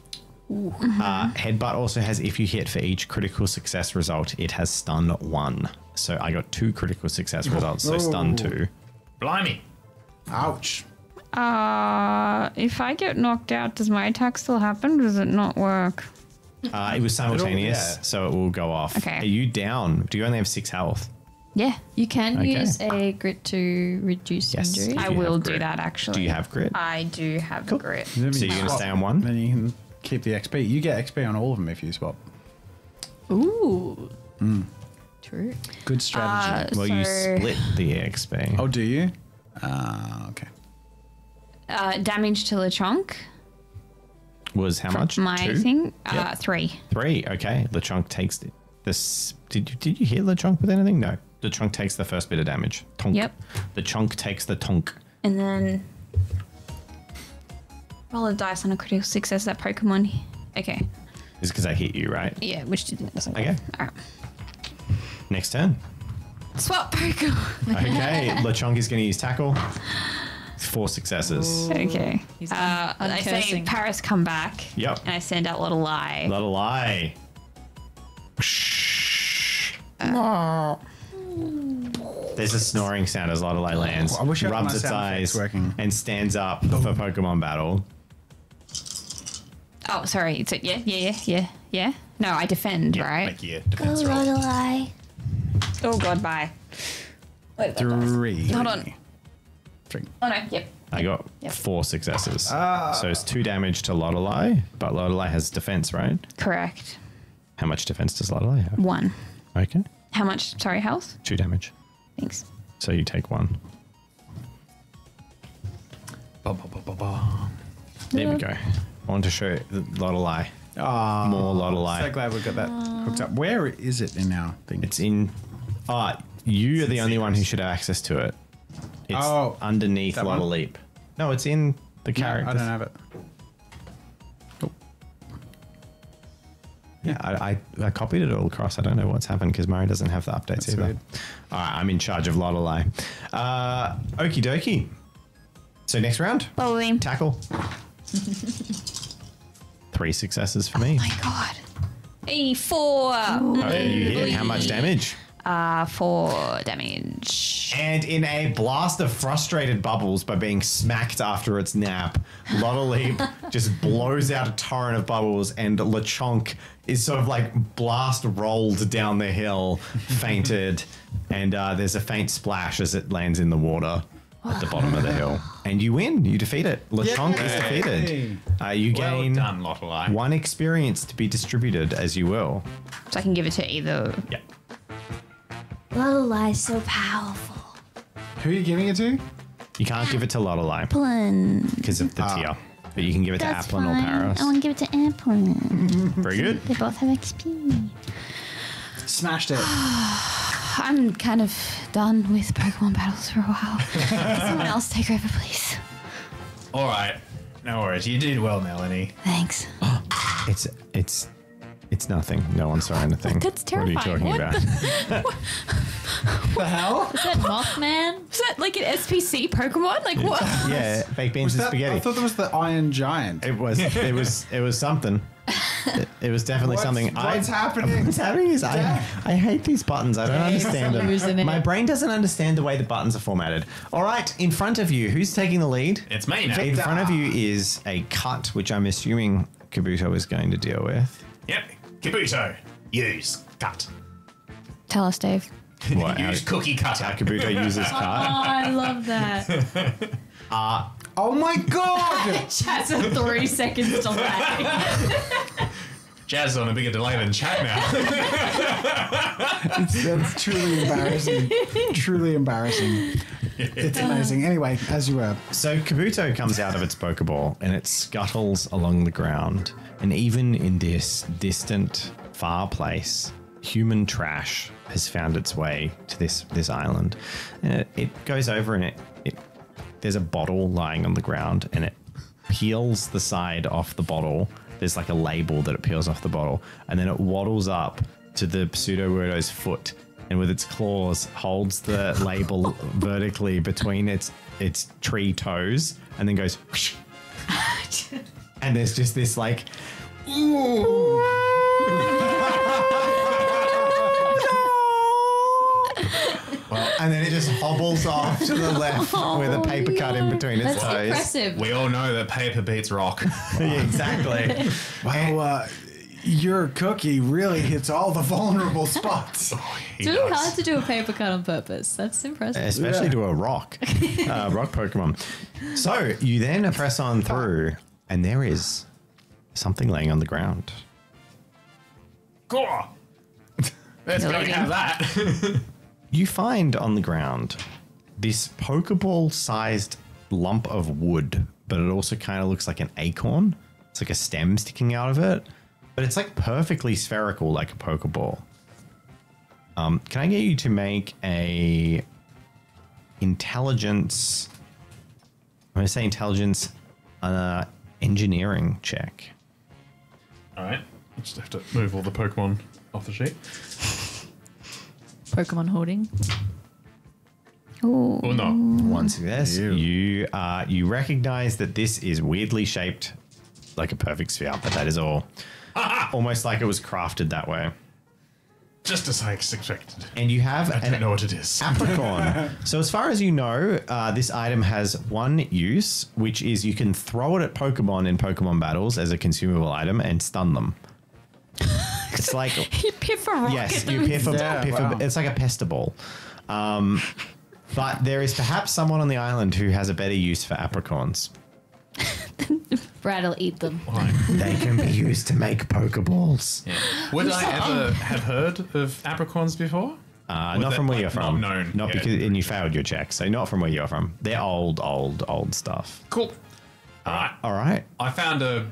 Ooh. Headbutt also has, if you hit for each critical success result, it has stun 1. So I got 2 critical success results, so stun 2. Blimey. Ouch. If I get knocked out, does my attack still happen or does it not work? It was simultaneous, so it will go off. Okay. Are you down? Do you only have 6 health? Yeah. You can use a grit to reduce injury. I will do that, actually. Do you have grit? I do have grit. So you're going to stay on 1? Then you can keep the XP. You get XP on all of them if you swap. Ooh. Mm. True. Good strategy. Well, you split the XP. Oh, do you? Okay. Damage to Lechonk. Was how much? My 2? Thing, yep. 3. 3, okay. Lechonk takes this. Did you hear Lechonk with anything? No. Lechonk takes the first bit of damage. Tonk. Yep. Lechonk takes the tonk. And then roll a dice on a critical success. That Pokemon. Okay. It's because I hit you, right? Yeah, which doesn't. Okay. All right. Next turn. Swap Pokemon. Okay. Lechonk is going to use tackle. 4 successes. Okay. I say Paris come back. Yep. And I send out Lottleap. Lottleap. There's a snoring sound as Lottleap lands. I wish rubs its eyes and stands up for Pokemon battle. Oh, sorry. It's a, yeah. No, I defend, right? Like, yeah, defense roll. Lottleap. Oh god, bye. Wait, 3. Hold on. Oh no, yep. I got 4 successes. So it's 2 damage to Lottleap, but Lottleap has defense, right? Correct. How much defense does Lottleap have? 1. Okay. How much, sorry, health? 2 damage. Thanks. So you take 1. There we go. I want to show Lottleap. Oh, more Lottleap. So glad we got that hooked up. Where is it in our thing? It's in, you are the only one who should have access to it. It's underneath Lottleap. No, it's in the character. I don't have it. Oh. Yeah, I copied it all across. I don't know what's happened because Murray doesn't have the updates either. Weird. All right, I'm in charge of Lottleap. Okie dokie. So next round. Bubble Beam. Tackle. 3 successes for me. Oh my god. E4. You hit. How much damage? 4 damage. And in a blast of frustrated bubbles by being smacked after its nap, Lottleap just blows out a torrent of bubbles and Lechonk is sort of like blast rolled down the hill, fainted, and there's a faint splash as it lands in the water at the bottom of the hill. And you win. You defeat it. Lechonk is defeated. You gain 1 experience to be distributed as you will. So I can give it to either. Yeah. Lottleap is so powerful. Who are you giving it to? You can't give it to Lottleap. Applin. Because of the tier. But you can give it to Applin or Paris. I want to give it to Applin. Very good. They both have XP. Smashed it. I'm kind of done with Pokemon battles for a while. Someone else take over, please. All right. No worries. You did well, Melanie. Thanks. It's nothing. No one saw anything. That's terrifying. What are you talking about? The hell? Is that Mothman? Is that like an SPC Pokemon? Like what? Yeah, baked beans and spaghetti. I thought that was the Iron Giant. It was. It was something. It was definitely something. What's happening? What's happening is I hate these buttons. I don't understand them. My brain doesn't understand the way the buttons are formatted. All right, in front of you, who's taking the lead? It's me now. In front of you is a cut, which I'm assuming Kabuto is going to deal with. Yep. Kabuto, use cut. Tell us, Dave. What, use cookie cutter. How Kabuto uses cut. Oh, I love that. Oh my god! Chat's a 3 seconds delay. Jazz on a bigger delay than chat now. That's truly embarrassing. Truly embarrassing. It's amazing. Anyway, as you were. So Kabuto comes out of its Pokeball and it scuttles along the ground. And even in this distant, far place, human trash has found its way to this island. And it goes over and there's a bottle lying on the ground and it peels the side off the bottle. There's like a label that it peels off the bottle. And then it waddles up to the pseudo weirdo's foot, and with its claws holds the label vertically between its tree toes, and then goes whoosh, and there's just this like ooh. Well, and then it just hobbles off to the left with a paper cut in between its toes. Impressive. We all know that paper beats rock. Exactly. Well, your cookie really hits all the vulnerable spots. It's really hard to do a paper cut on purpose. That's impressive. Especially to a rock. Rock Pokemon. So you then press on through, and there is something laying on the ground. Cool. Let's go have that. You find on the ground this Pokeball-sized lump of wood, but it also kind of looks like an acorn. It's like a stem sticking out of it, but it's like perfectly spherical, like a Pokeball. Can I get you to make a intelligence? I'm going to say intelligence engineering check. All right. I just have to move all the Pokemon off the sheet. Pokemon hoarding. Oh no! Once this, you recognize that this is weirdly shaped, like a perfect sphere, but that is all. Almost like it was crafted that way. Just as I expected. And you have. I don't know what it is. Apricorn. So as far as you know, this item has one use, which is you can throw it at Pokemon in Pokemon battles as a consumable item and stun them. It's like you piff a rock at them. It's like a pester ball. But there is perhaps someone on the island who has a better use for apricorns. Brad'll eat them. They can be used to make pokeballs. Yeah. Would I ever have heard of apricorns before? Not from where you're from. Not because and you failed your check, so not from where you're from. They're old stuff. Cool. All right. I found a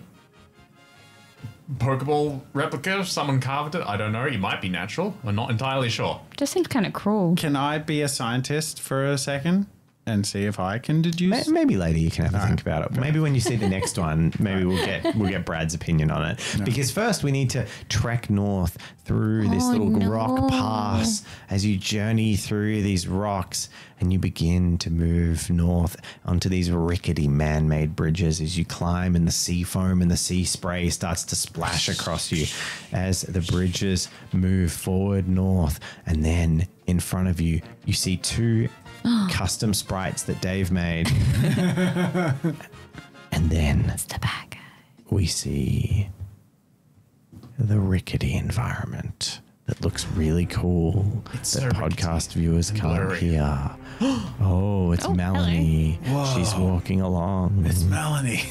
Pokeball replica, someone carved it. I don't know. It might be natural. I'm not entirely sure. Just seems kind of cruel. Can I be a scientist for a second and see if I can deduce? Maybe later you can have a think about it. Maybe when you see the next one, maybe we'll get Brad's opinion on it. No. Because first we need to trek north through this little rock pass as you journey through these rocks and you begin to move north onto these rickety man-made bridges as you climb, and the sea foam and the sea spray starts to splash across you as the bridges move forward north. And then in front of you, you see two custom sprites that Dave made. And then it's the bad guy. We see the rickety environment that looks really cool. It's that so podcast rickety. Viewers can't hear. Oh, it's Melanie. She's walking along. It's Melanie.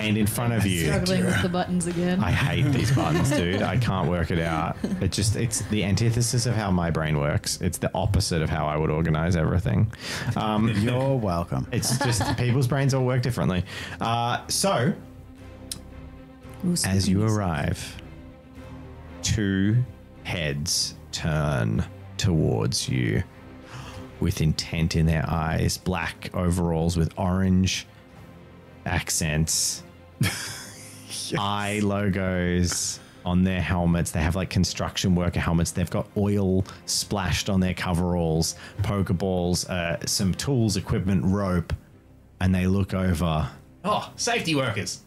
And in front of you. Struggling with the buttons again. I hate these buttons, dude. I can't work it out. It's the antithesis of how my brain works. It's the opposite of how I would organize everything. You're welcome. It's just people's brains all work differently. So, as you arrive, two heads turn towards you with intent in their eyes, black overalls with orange accents, eye logos on their helmets. They have like construction worker helmets. They've got oil splashed on their coveralls, pokeballs, some tools, equipment, rope, and they look over. Oh, safety workers.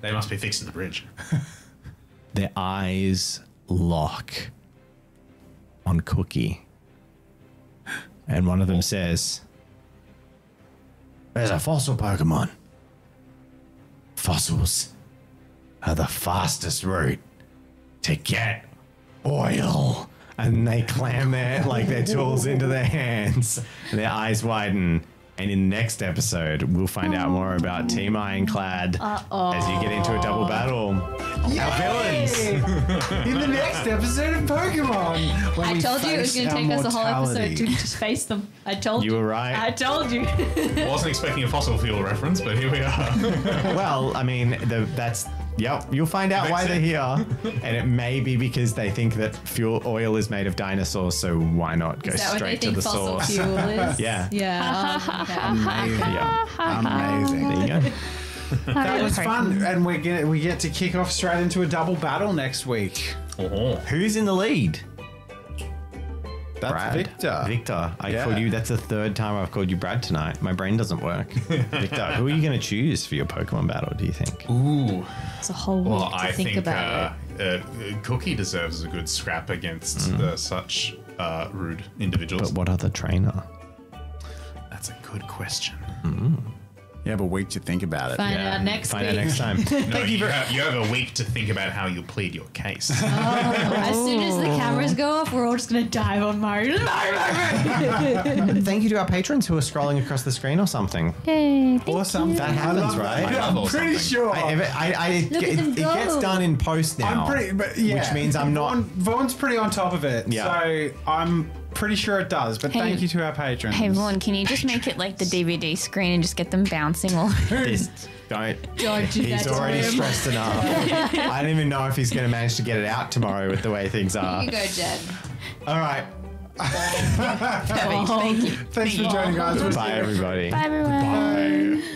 They must be fixing the bridge. Their eyes lock on Cookie. And one of them says, "There's a fossil Pokemon. Fossils are the fastest route to get oil." And they clam their tools into their hands. And their eyes widen. And in the next episode, we'll find out more about Team Ironclad as you get into a double battle. Yay! Our villains. In the next episode of Pokemon. I told you it was going to take us a whole episode to just face them. I told you. You were right. I told you. I wasn't expecting a fossil fuel reference, but here we are. Well, I mean, that's... Yep, you'll find out why they're here. And it may be because they think that oil is made of dinosaurs, so why not go straight to the source? Is that what they think fossil fuel is? Yeah. Yeah. Amazing. Amazing. There you go. That was fun, and we get to kick off straight into a double battle next week. Oh. Who's in the lead? That's Brad. Victor. I called you. That's the third time I've called you Brad tonight. My brain doesn't work. Victor, who are you going to choose for your Pokemon battle, do you think? Ooh. It's a whole week to think about. Cookie deserves a good scrap against such rude individuals. But what other trainer? That's a good question. Mm. You have a week to think about it. Find out next time. You have a week to think about how you plead your case. Oh, as soon as the cameras go off, we're all just going to dive on Mario. Thank you to our patrons who are scrolling across the screen or something. Yay, thank you. That happens, right? I'm pretty sure. It gets done in post now, which means I'm not... Vaughn's pretty on top of it, so I'm... pretty sure it does, but thank you to our patrons. Hey Vaughn, can you just make it like the DVD screen and just get them bouncing all over? Don't do that. He's already stressed enough. I don't even know if he's going to manage to get it out tomorrow with the way things are. You go, Jed. All right. Thanks for joining, guys. Bye, everybody. Bye, everyone. Bye.